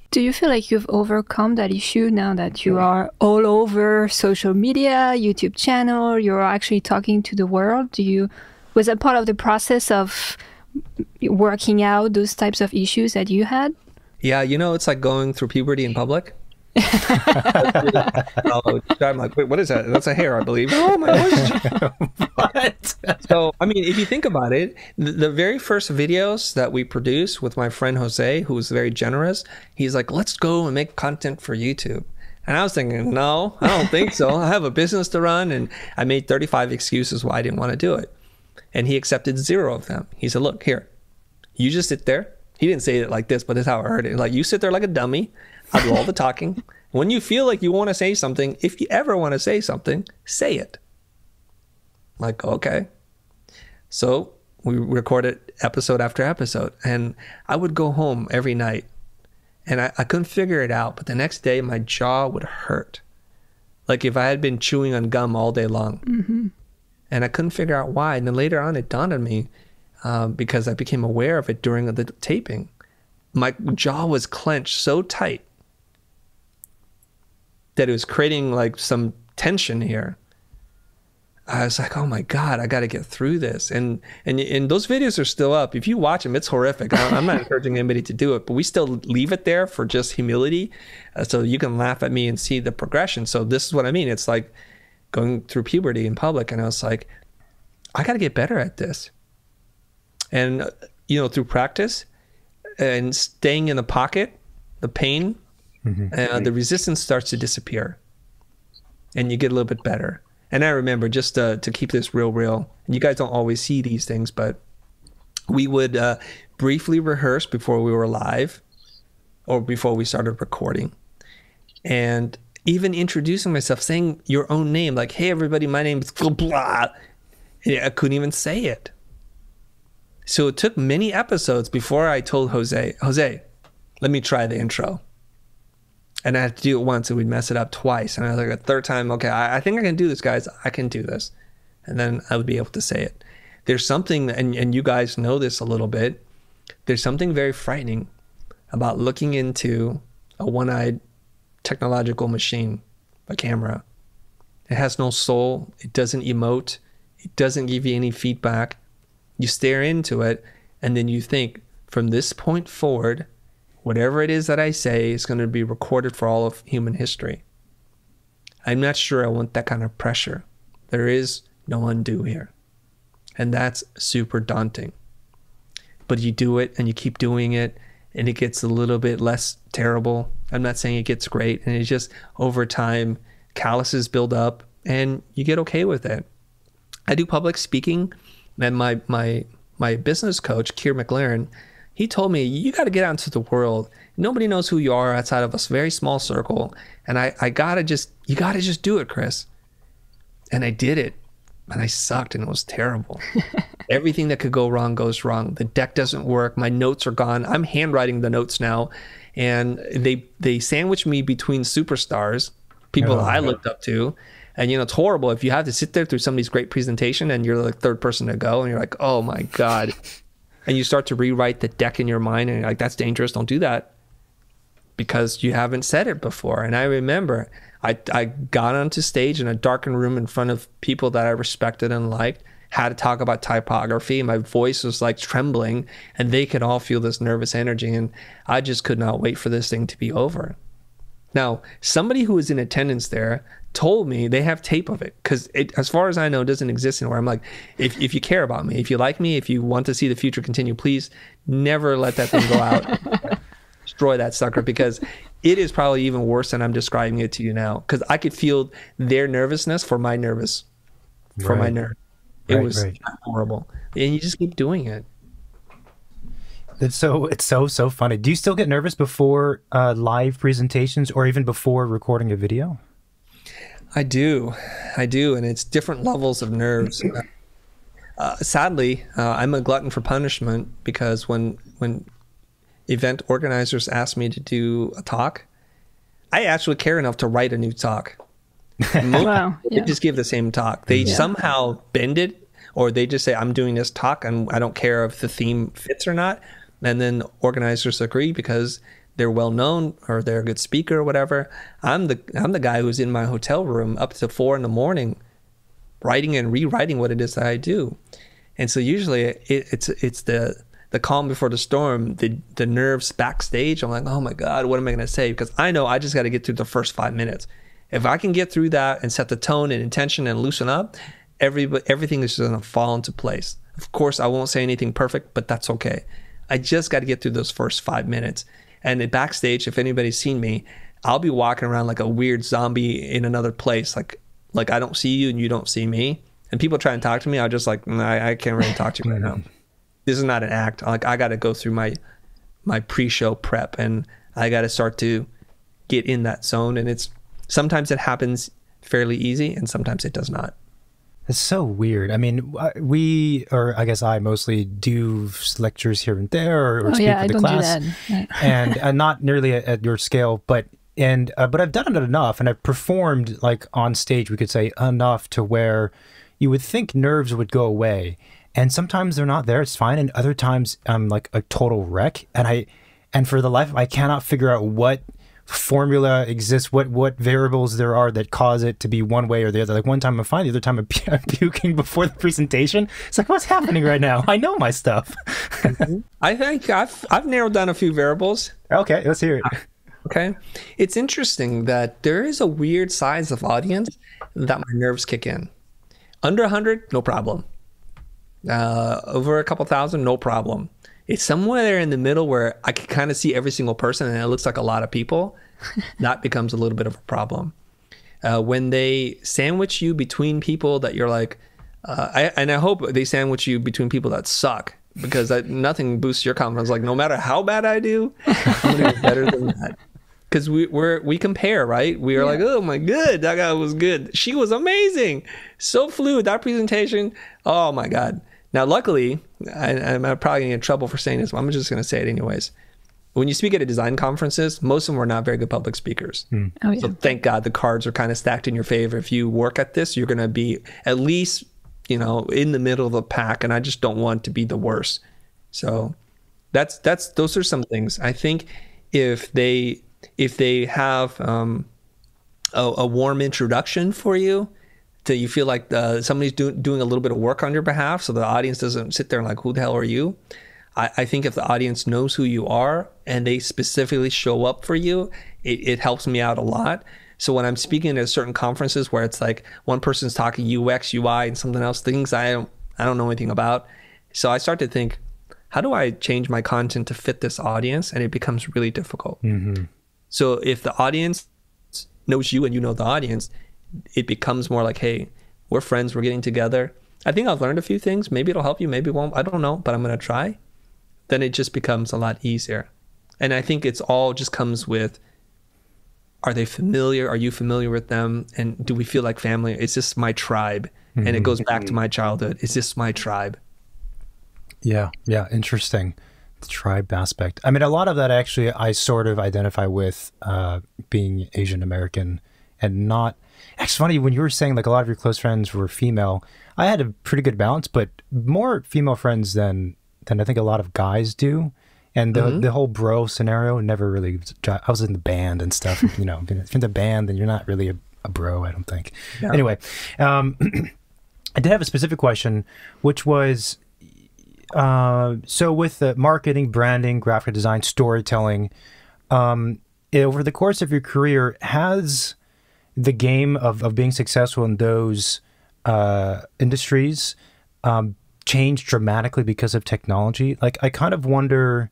Do you feel like you've overcome that issue now that you are all over social media, YouTube channel, you're actually talking to the world? Do you, was that part of the process of working out those types of issues that you had? Yeah, you know, it's like going through puberty in public. I'm like, wait, what is that? That's a hair, I believe. Oh, my gosh. What? So, I mean, if you think about it, the, the very first videos that we produced with my friend Jose, who was very generous, he's like, let's go and make content for YouTube. And I was thinking, no, I don't think so. I have a business to run. And I made thirty-five excuses why I didn't want to do it. And he accepted zero of them. He said, look, here, you just sit there. He didn't say it like this, but that's how I heard it. Like, you sit there like a dummy. I do all the talking. When you feel like you want to say something, if you ever want to say something, say it. I'm like, okay. So we recorded episode after episode. And I would go home every night. And I, I couldn't figure it out. But the next day, my jaw would hurt. Like if I had been chewing on gum all day long. Mm-hmm. And I couldn't figure out why. And then later on, it dawned on me. Uh, because I became aware of it during the taping. My jaw was clenched so tight that it was creating like some tension here. I was like, oh my God, I got to get through this. And, and and those videos are still up. If you watch them, it's horrific. I, I'm not encouraging anybody to do it, but we still leave it there for just humility. Uh, so you can laugh at me and see the progression. So this is what I mean. It's like going through puberty in public. And I was like, I got to get better at this. And, you know, through practice and staying in the pocket, the pain, mm-hmm. uh, the resistance starts to disappear and you get a little bit better. And I remember just uh, to keep this real, real, and you guys don't always see these things, but we would uh, briefly rehearse before we were live or before we started recording. And even introducing myself, saying your own name, like, hey, everybody, my name is blah. I couldn't even say it. So it took many episodes before I told Jose, Jose, let me try the intro. And I had to do it once and we'd mess it up twice. And I was like, a third time, okay, I, I think I can do this, guys. I can do this. And then I would be able to say it. There's something, and, and you guys know this a little bit, there's something very frightening about looking into a one-eyed technological machine, a camera. It has no soul. It doesn't emote. It doesn't give you any feedback. You stare into it, and then you think, from this point forward, whatever it is that I say is going to be recorded for all of human history. I'm not sure I want that kind of pressure. There is no undo here. And that's super daunting. But you do it, and you keep doing it, and it gets a little bit less terrible. I'm not saying it gets great. And it's just, over time, calluses build up, and you get okay with it. I do public speaking. And my, my, my business coach, Keir McLaren, he told me, you got to get out into the world. Nobody knows who you are outside of a very small circle. And I, I got to just, you got to just do it, Chris. And I did it. And I sucked and it was terrible. Everything that could go wrong goes wrong. The deck doesn't work. My notes are gone. I'm handwriting the notes now. And they, they sandwich me between superstars, people oh, I yeah. looked up to. And, you know, it's horrible if you have to sit there through somebody's great presentation and you're the third person to go and you're like, oh, my God. And you start to rewrite the deck in your mind and you're like, that's dangerous. Don't do that because you haven't said it before. And I remember I, I got onto stage in a darkened room in front of people that I respected and liked, had to talk about typography. And my voice was like trembling and they could all feel this nervous energy. And I just could not wait for this thing to be over. Now, somebody who was in attendance there told me they have tape of it, because it, as far as I know, doesn't exist anywhere. I'm like, if if you care about me, if you like me, if you want to see the future continue, please never let that thing go out. Destroy that sucker, because it is probably even worse than I'm describing it to you now, because I could feel their nervousness for my nervous, for right. my nerve. It right, was right. horrible. And you just keep doing it. It's so, it's so, so funny. Do you still get nervous before uh, live presentations or even before recording a video? I do. I do. And it's different levels of nerves. Uh, sadly, uh, I'm a glutton for punishment, because when, when event organizers ask me to do a talk, I actually care enough to write a new talk. Most wow, people yeah. just give the same talk. They yeah. somehow bend it, or they just say, I'm doing this talk and I don't care if the theme fits or not. And then organizers agree because they're well known or they're a good speaker or whatever. I'm the I'm the guy who's in my hotel room up to four in the morning writing and rewriting what it is that I do. And so usually it, it's it's the the calm before the storm, the the nerves backstage. I'm like, oh my God, what am I gonna say? Because I know I just gotta get through the first five minutes. If I can get through that and set the tone and intention and loosen up, every, everything is just gonna fall into place. Of course, I won't say anything perfect, but that's okay. I just gotta get through those first five minutes. And backstage, if anybody's seen me, I'll be walking around like a weird zombie in another place. Like, like I don't see you and you don't see me. And people try and talk to me. I'm just like, nah, I can't really talk to you right now. This is not an act. Like, I got to go through my my pre-show prep, and I got to start to get in that zone. And it's sometimes it happens fairly easy, and sometimes it does not. It's so weird. I mean, we, or I guess I mostly do lectures here and there, or, or oh, speak yeah, to the don't class, do that. and uh, not nearly at, at your scale, but and uh, but I've done it enough, and I've performed like on stage, we could say, enough to where you would think nerves would go away, and sometimes they're not there. It's fine, and other times I'm like a total wreck, and I, and for the life of me, I cannot figure out what formula exists, what what variables there are that cause it to be one way or the other. Like one time I'm fine, the other time I'm, pu I'm puking before the presentation. It's like, what's happening right now? I know my stuff. I think I've, I've narrowed down a few variables. Okay, let's hear it. Okay. It's interesting that there is a weird size of audience that my nerves kick in. Under one hundred, no problem. Uh, over a couple thousand, no problem. It's somewhere there in the middle where I can kind of see every single person and it looks like a lot of people. That becomes a little bit of a problem. Uh, when they sandwich you between people that you're like, uh, I, and I hope they sandwich you between people that suck, because that, nothing boosts your confidence. Like, no matter how bad I do, I'm going to do better than that. Because we we're, we compare, right? We are yeah. like, oh my God, that guy was good. She was amazing. So fluid, that presentation. Oh my God. Now, luckily, I, I'm probably going to get in trouble for saying this, but I'm just going to say it anyways. When you speak at a design conferences, most of them are not very good public speakers. Mm. Oh, yeah. So thank God the cards are kind of stacked in your favor. If you work at this, you're going to be at least, you know, in the middle of the pack, and I just don't want to be the worst. So that's, that's, those are some things. I think if they, if they have um, a, a warm introduction for you, till you feel like uh, somebody's do, doing a little bit of work on your behalf, so the audience doesn't sit there and like, who the hell are you? I, I think if the audience knows who you are and they specifically show up for you, it, it helps me out a lot. So when I'm speaking at certain conferences where it's like one person's talking U X, U I, and something else, things I don't, I don't know anything about. So I start to think, how do I change my content to fit this audience? And it becomes really difficult. Mm-hmm. So if the audience knows you and you know the audience, it becomes more like, hey, we're friends, we're getting together. I think I've learned a few things. Maybe it'll help you, maybe it won't, I don't know, but I'm going to try. Then it just becomes a lot easier. And I think it's all just comes with, are they familiar? Are you familiar with them? And do we feel like family? Is this my tribe? Mm-hmm. And it goes back to my childhood. Is this my tribe? Yeah, yeah, interesting. The tribe aspect. I mean, a lot of that actually I sort of identify with uh, being Asian American and not... It's funny, when you were saying like a lot of your close friends were female, I had a pretty good balance, but more female friends than than I think a lot of guys do. And the, mm-hmm. the whole bro scenario never really, I was in the band and stuff, you know, if you're in the band, then you're not really a, a bro, I don't think. Yeah. Anyway, um, I did have a specific question, which was, uh, so with the marketing, branding, graphic design, storytelling, um, over the course of your career, has the game of, of being successful in those uh, industries um, changed dramatically because of technology? Like, I kind of wonder,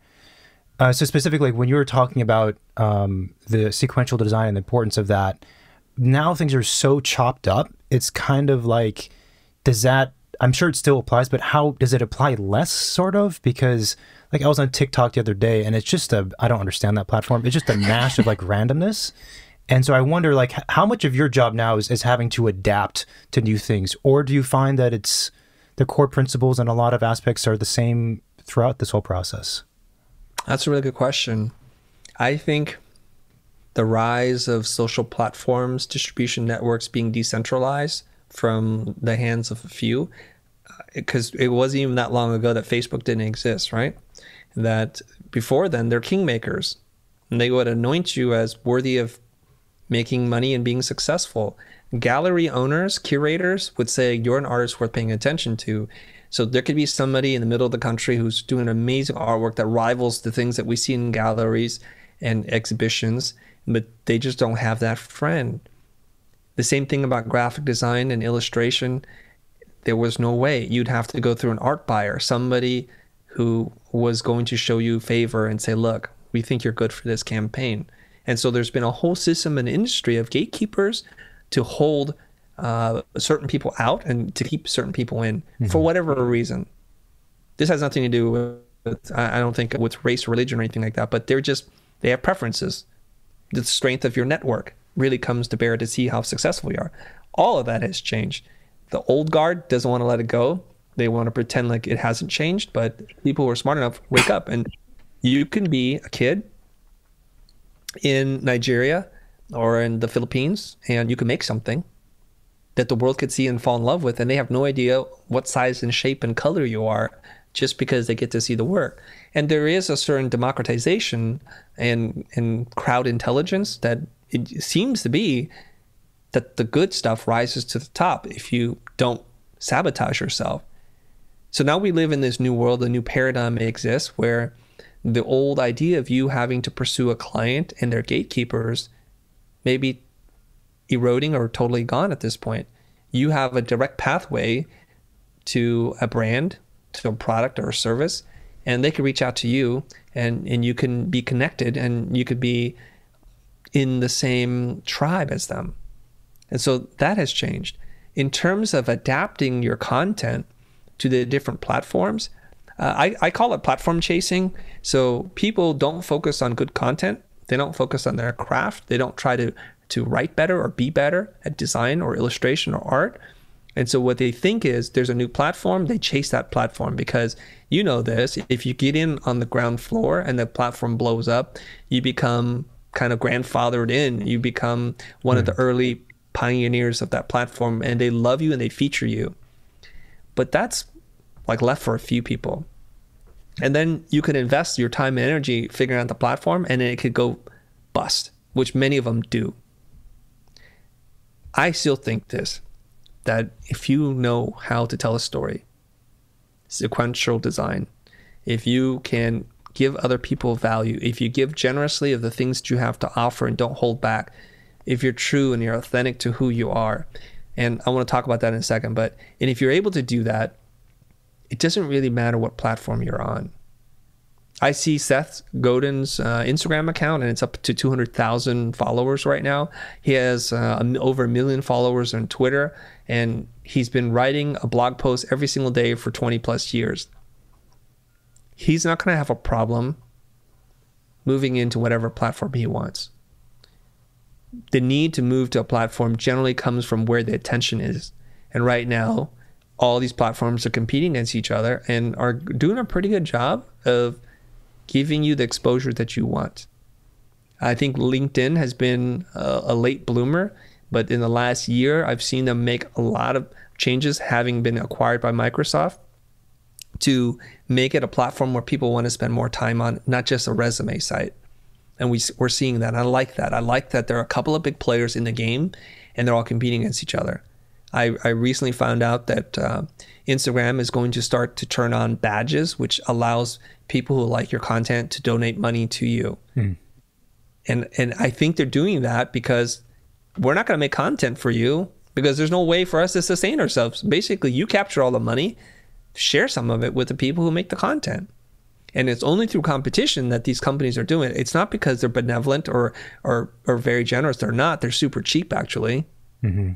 uh, so specifically when you were talking about um, the sequential design and the importance of that, now things are so chopped up, it's kind of like, does that, I'm sure it still applies, but how does it apply less, sort of? Because, like, I was on TikTok the other day, and it's just a, I don't understand that platform. It's just a mash of, like, randomness. And so I wonder, like, how much of your job now is, is having to adapt to new things? Or do you find that it's, the core principles and a lot of aspects are the same throughout this whole process? That's a really good question. I think the rise of social platforms, distribution networks being decentralized from the hands of a few, because it wasn't even that long ago that Facebook didn't exist, right? That before then, they're kingmakers, and they would anoint you as worthy of making money and being successful. Gallery owners, curators would say you're an artist worth paying attention to. So there could be somebody in the middle of the country who's doing amazing artwork that rivals the things that we see in galleries and exhibitions, but they just don't have that friend. The same thing about graphic design and illustration. There was no way. You'd have to go through an art buyer, somebody who was going to show you favor and say, look, we think you're good for this campaign. And so there's been a whole system and industry of gatekeepers to hold uh, certain people out and to keep certain people in, mm-hmm. for whatever reason. This has nothing to do with, I don't think, with race or religion or anything like that, but they're just, they have preferences. The strength of your network really comes to bear to see how successful you are. All of that has changed. The old guard doesn't want to let it go. They want to pretend like it hasn't changed, but people who are smart enough wake up. And you can be a kid in Nigeria or in the Philippines, and you can make something that the world could see and fall in love with, and they have no idea what size and shape and color you are, just because they get to see the work. And there is a certain democratization and, and crowd intelligence that it seems to be that the good stuff rises to the top if you don't sabotage yourself. So now we live in this new world, a new paradigm exists where the old idea of you having to pursue a client and their gatekeepers may be eroding or totally gone at this point. You have a direct pathway to a brand, to a product or a service, and they can reach out to you, and, and you can be connected, and you could be in the same tribe as them. And so that has changed. In terms of adapting your content to the different platforms, uh, I, I call it platform chasing. So people don't focus on good content. They don't focus on their craft. They don't try to, to write better or be better at design or illustration or art. And so what they think is there's a new platform, they chase that platform, because you know this, if you get in on the ground floor and the platform blows up, you become kind of grandfathered in. You become one mm. of the early pioneers of that platform, and they love you and they feature you. But that's like left for a few people. And then you can invest your time and energy figuring out the platform, and then it could go bust, which many of them do. I still think this, that if you know how to tell a story, sequential design, if you can give other people value, if you give generously of the things that you have to offer and don't hold back, if you're true and you're authentic to who you are, and I want to talk about that in a second, but and if you're able to do that, it doesn't really matter what platform you're on. I see Seth Godin's uh, Instagram account, and it's up to two hundred thousand followers right now. He has uh, over a million followers on Twitter, and he's been writing a blog post every single day for twenty plus years. He's not going to have a problem moving into whatever platform he wants. The need to move to a platform generally comes from where the attention is. And right now, all these platforms are competing against each other and are doing a pretty good job of giving you the exposure that you want. I think LinkedIn has been a, a late bloomer, but in the last year, I've seen them make a lot of changes, having been acquired by Microsoft, to make it a platform where people want to spend more time on, not just a resume site. And we, we're seeing that. I like that. I like that there are a couple of big players in the game and they're all competing against each other. I, I recently found out that uh, Instagram is going to start to turn on badges, which allows people who like your content to donate money to you. Hmm. And and I think they're doing that because we're not going to make content for you because there's no way for us to sustain ourselves. Basically, you capture all the money, share some of it with the people who make the content. And it's only through competition that these companies are doing it. It's not because they're benevolent or or, or very generous. They're not. They're super cheap, actually. Mm-hmm.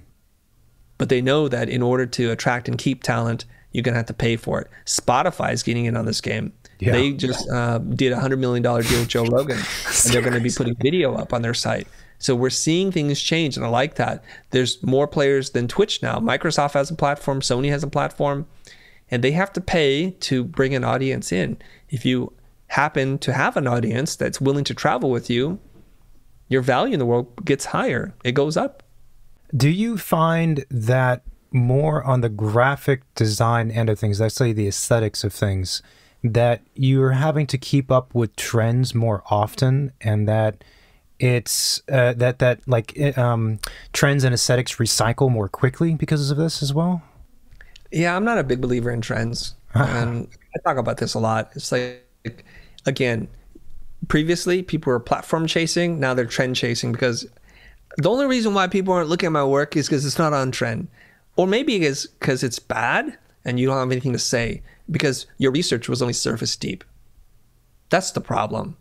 But they know that in order to attract and keep talent, you're going to have to pay for it. Spotify is getting in on this game. Yeah. They just uh, did a one hundred million dollars deal with Joe Rogan. And they're going to be putting video up on their site. So we're seeing things change, and I like that. There's more players than Twitch now. Microsoft has a platform. Sony has a platform. And they have to pay to bring an audience in. If you happen to have an audience that's willing to travel with you, your value in the world gets higher. It goes up. Do you find that more on the graphic design end of things, let's say the aesthetics of things, that you're having to keep up with trends more often, and that it's uh, that that like um, trends and aesthetics recycle more quickly because of this as well? Yeah, I'm not a big believer in trends, and I talk about this a lot. It's like, again, previously people were platform chasing, now they're trend chasing, because the only reason why people aren't looking at my work is because it's not on trend. Or maybe it's because it's bad and you don't have anything to say because your research was only surface deep. That's the problem,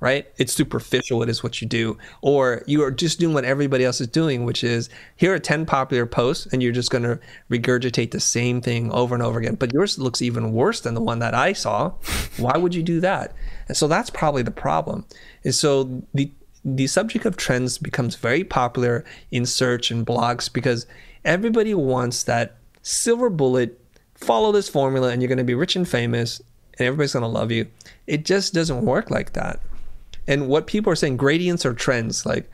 right? It's superficial. It is what you do. Or you are just doing what everybody else is doing, which is here are ten popular posts and you're just going to regurgitate the same thing over and over again. But yours looks even worse than the one that I saw. Why would you do that? And so that's probably the problem. And so the the subject of trends becomes very popular in search and blogs because everybody wants that silver bullet, follow this formula and you're going to be rich and famous and everybody's going to love you. It just doesn't work like that. And what people are saying, gradients are trends. Like,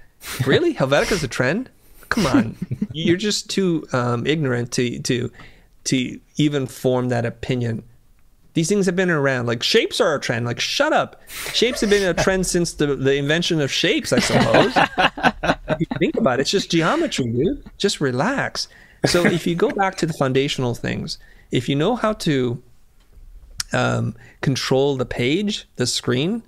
really? Helvetica's a trend? Come on. You're just too um, ignorant to, to, to even form that opinion. These things have been around. Like, shapes are a trend. Like, shut up. Shapes have been a trend since the, the invention of shapes, I suppose. If you think about it, it's just geometry, dude. Just relax. So if you go back to the foundational things, if you know how to um, control the page, the screen,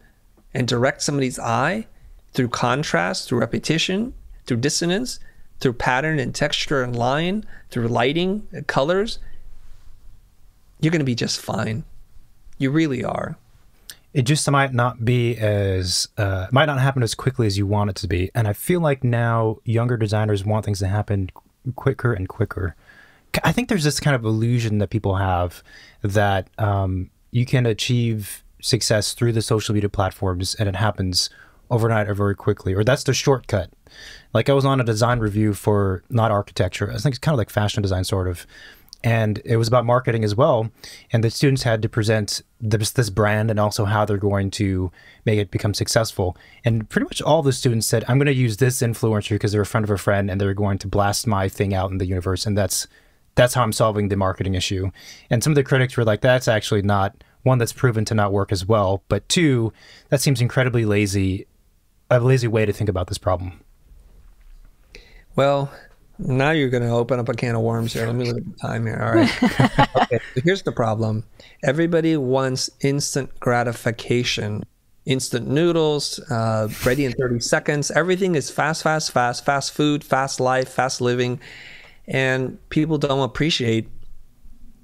and direct somebody's eye through contrast, through repetition, through dissonance, through pattern and texture and line, through lighting and colors, you're going to be just fine. You really are. It just might not be as, uh, might not happen as quickly as you want it to be. And I feel like now younger designers want things to happen quicker and quicker. I think there's this kind of illusion that people have that um, you can achieve success through the social media platforms and it happens overnight or very quickly, or that's the shortcut. Like I was on a design review for, not architecture, I think it's kind of like fashion design sort of. And it was about marketing as well. And the students had to present this, this brand and also how they're going to make it become successful. And pretty much all the students said, I'm going to use this influencer because they're a friend of a friend and they're going to blast my thing out in the universe. And that's, that's how I'm solving the marketing issue. And some of the critics were like, that's actually not, one, that's proven to not work as well. But two, that seems incredibly lazy, a lazy way to think about this problem. Well, now you're going to open up a can of worms here. Let me look at the time here. All right. Okay. So here's the problem. Everybody wants instant gratification, instant noodles, uh, ready in thirty seconds. Everything is fast, fast, fast, fast food, fast life, fast living. And people don't appreciate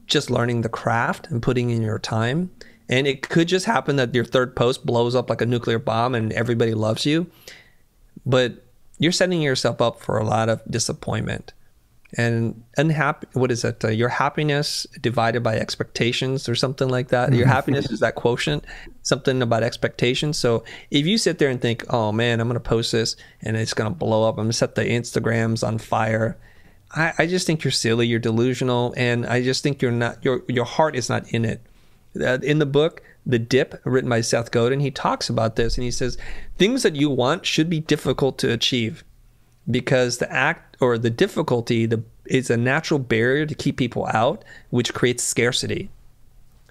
just learning the craft and putting in your time. And it could just happen that your third post blows up like a nuclear bomb and everybody loves you. But you're setting yourself up for a lot of disappointment and unhappy. What is it? Uh, your happiness divided by expectations or something like that. Your happiness is that quotient, something about expectations. So if you sit there and think, oh man, I'm going to post this and it's going to blow up. I'm going to set the Instagrams on fire. I, I just think you're silly. You're delusional. And I just think you're not, your, your heart is not in it. Uh, in the book, The Dip, written by Seth Godin, he talks about this and he says, things that you want should be difficult to achieve because the act or the difficulty the, is a natural barrier to keep people out, which creates scarcity.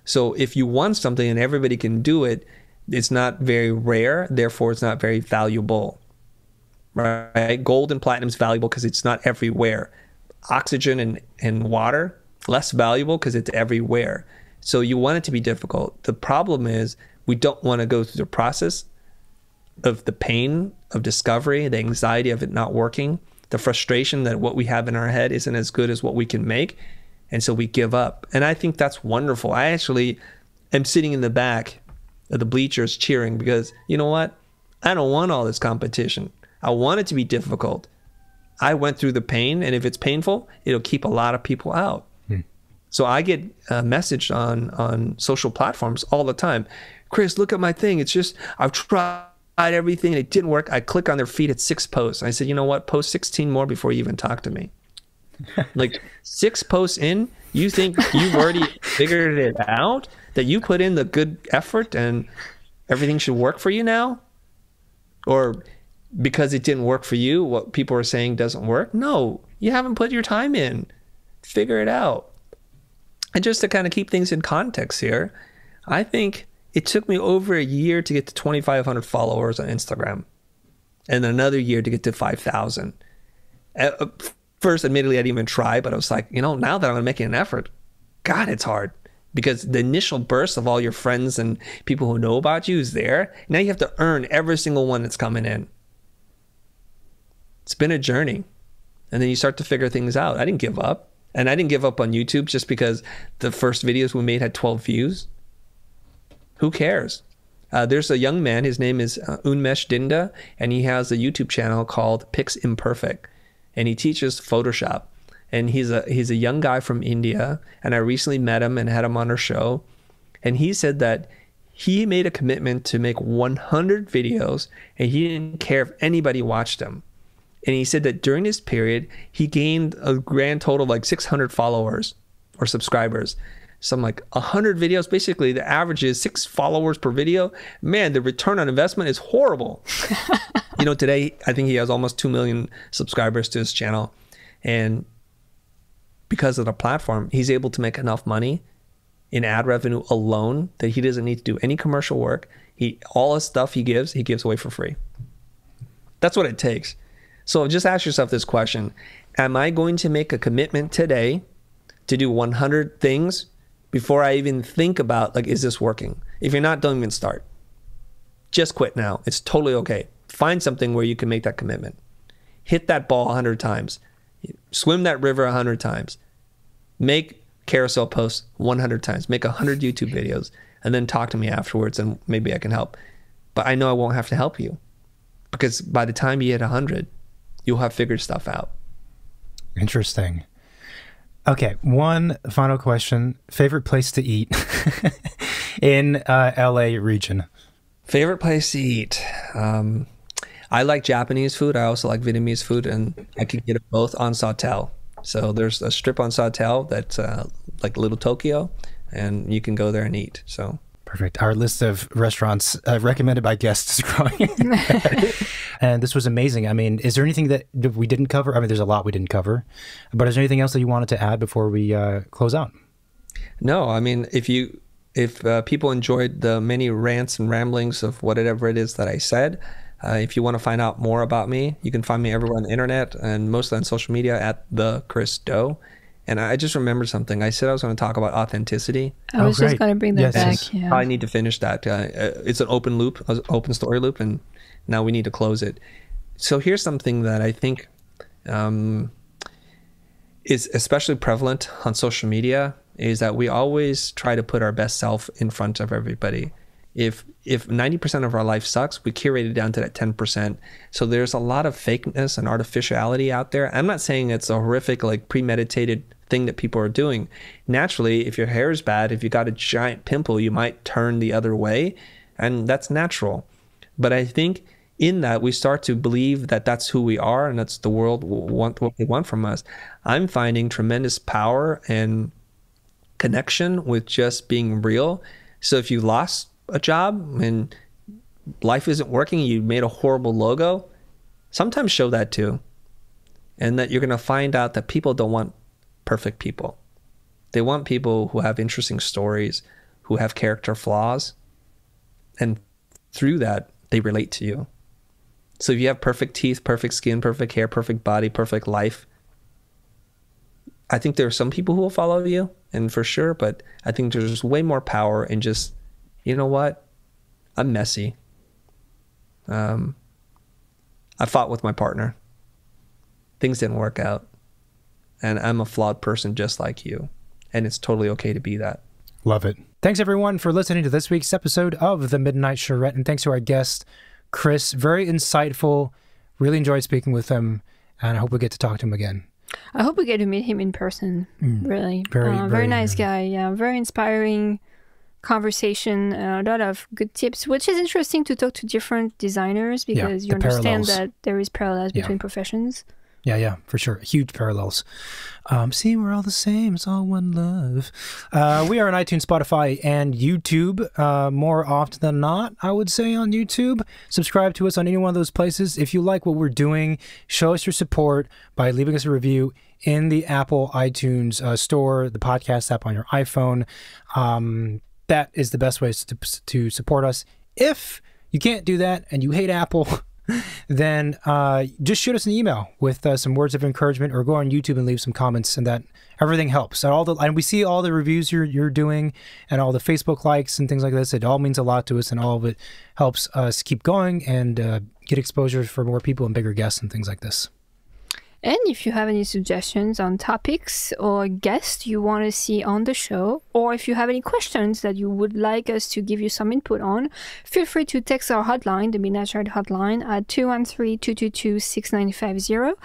So if you want something and everybody can do it, it's not very rare, therefore it's not very valuable, right? Gold and platinum is valuable because it's not everywhere. Oxygen and, and water, less valuable because it's everywhere. So you want it to be difficult. The problem is we don't want to go through the process of the pain of discovery, the anxiety of it not working, the frustration that what we have in our head isn't as good as what we can make. And so we give up. And I think that's wonderful. I actually am sitting in the back of the bleachers cheering because, you know what? I don't want all this competition. I want it to be difficult. I went through the pain, and if it's painful, it'll keep a lot of people out. Hmm. So I get uh, messaged on, on social platforms all the time. Chris, look at my thing. It's just, I've tried everything. It didn't work. I click on their feed at six posts. I said, you know what? Post sixteen more before you even talk to me. Like six posts in, you think you've already figured it out, that you put in the good effort and everything should work for you now? Or because it didn't work for you, what people are saying doesn't work? No, you haven't put your time in. Figure it out. And just to kind of keep things in context here, I think it took me over a year to get to twenty-five hundred followers on Instagram and another year to get to five thousand. First, admittedly, I didn't even try, but I was like, you know, now that I'm making an effort, God, it's hard. Because the initial burst of all your friends and people who know about you is there. Now you have to earn every single one that's coming in. It's been a journey. And then you start to figure things out. I didn't give up. And I didn't give up on YouTube just because the first videos we made had twelve views. Who cares? Uh, there's a young man, his name is uh, Unmesh Dinda, and he has a YouTube channel called Pix Imperfect. And he teaches Photoshop. And he's a he's a young guy from India. And I recently met him and had him on our show. And he said that he made a commitment to make one hundred videos, and he didn't care if anybody watched him. And he said that during this period, he gained a grand total of like six hundred followers or subscribers. So I'm like, one hundred videos, basically the average is six followers per video. Man, the return on investment is horrible. You know, today, I think he has almost two million subscribers to his channel. And because of the platform, he's able to make enough money in ad revenue alone that he doesn't need to do any commercial work. He, all the stuff he gives, he gives away for free. That's what it takes. So just ask yourself this question. Am I going to make a commitment today to do one hundred things before I even think about, like, is this working? If you're not, don't even start. Just quit now. It's totally okay. Find something where you can make that commitment. Hit that ball one hundred times. Swim that river one hundred times. Make carousel posts one hundred times. Make one hundred YouTube videos. And then talk to me afterwards, and maybe I can help. But I know I won't have to help you. Because by the time you hit one hundred, you'll have figured stuff out. Interesting. Okay, one final question. Favorite place to eat in uh, L A region? Favorite place to eat? Um... I like Japanese food. I also like Vietnamese food, and I can get both on Saute. So there's a strip on Saute that's uh, like Little Tokyo, and you can go there and eat. So perfect. Our list of restaurants uh, recommended by guests is growing. And this was amazing. I mean, is there anything that we didn't cover? I mean, there's a lot we didn't cover, but is there anything else that you wanted to add before we uh, close out? No, I mean, if you if uh, people enjoyed the many rants and ramblings of whatever it is that I said. Uh, if you want to find out more about me, you can find me everywhere on the internet and mostly on social media at The Chris Do. And I just remembered something. I said I was going to talk about authenticity. I was oh, just going to bring that yes, back. Yes. Yeah. I need to finish that. Uh, it's an open loop, open story loop, and now we need to close it. So here's something that I think um, is especially prevalent on social media is that we always try to put our best self in front of everybody. If if ninety percent of our life sucks, we curate it down to that ten percent. So there's a lot of fakeness and artificiality out there. I'm not saying it's a horrific, like, premeditated thing that people are doing. Naturally, if your hair is bad, if you got a giant pimple, you might turn the other way, and that's natural. But I think in that, we start to believe that that's who we are and that's the world want what they want from us. I'm finding tremendous power and connection with just being real. So if you lost a job and life isn't working, you made a horrible logo, sometimes show that too. And that you're going to find out that people don't want perfect people. They want people who have interesting stories, who have character flaws, and through that they relate to you. So if you have perfect teeth, perfect skin, perfect hair, perfect body, perfect life, I think there are some people who will follow you, and for sure, but I think there's way more power in just, you know what? I'm messy. Um, I fought with my partner. Things didn't work out. And I'm a flawed person just like you. And it's totally okay to be that. Love it. Thanks, everyone, for listening to this week's episode of The Midnight Charette. And thanks to our guest, Chris. Very insightful. Really enjoyed speaking with him. And I hope we get to talk to him again. I hope we get to meet him in person, mm. really. Very, uh, very, very nice guy. Yeah, very inspiring conversation. Uh, a lot of good tips, which is interesting to talk to different designers, because yeah, you understand parallels. that there is parallels yeah. between professions. Yeah, yeah, for sure. Huge parallels. Um, see, we're all the same. It's all one love. Uh, we are on iTunes, Spotify, and YouTube. Uh, more often than not, I would say, on YouTube. Subscribe to us on any one of those places. If you like what we're doing, show us your support by leaving us a review in the Apple iTunes uh, store, the podcast app on your iPhone. Um, that is the best way to, to support us. If you can't do that and you hate Apple... then uh, just shoot us an email with uh, some words of encouragement, or go on YouTube and leave some comments, and that everything helps. And all the and we see all the reviews you're you're doing, and all the Facebook likes and things like this. It all means a lot to us, and all of it helps us keep going and uh, get exposure for more people and bigger guests and things like this. And if you have any suggestions on topics or guests you want to see on the show, or if you have any questions that you would like us to give you some input on, feel free to text our hotline, the Midnight Charette hotline, at two one three, two two two, six nine five zero.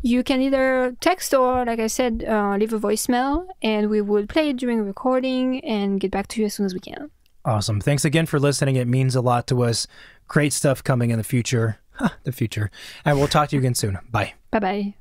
You can either text or, like I said, uh, leave a voicemail, and we will play it during recording and get back to you as soon as we can. Awesome. Thanks again for listening. It means a lot to us. Great stuff coming in the future. The future. And we'll talk to you again soon. Bye. Bye-bye.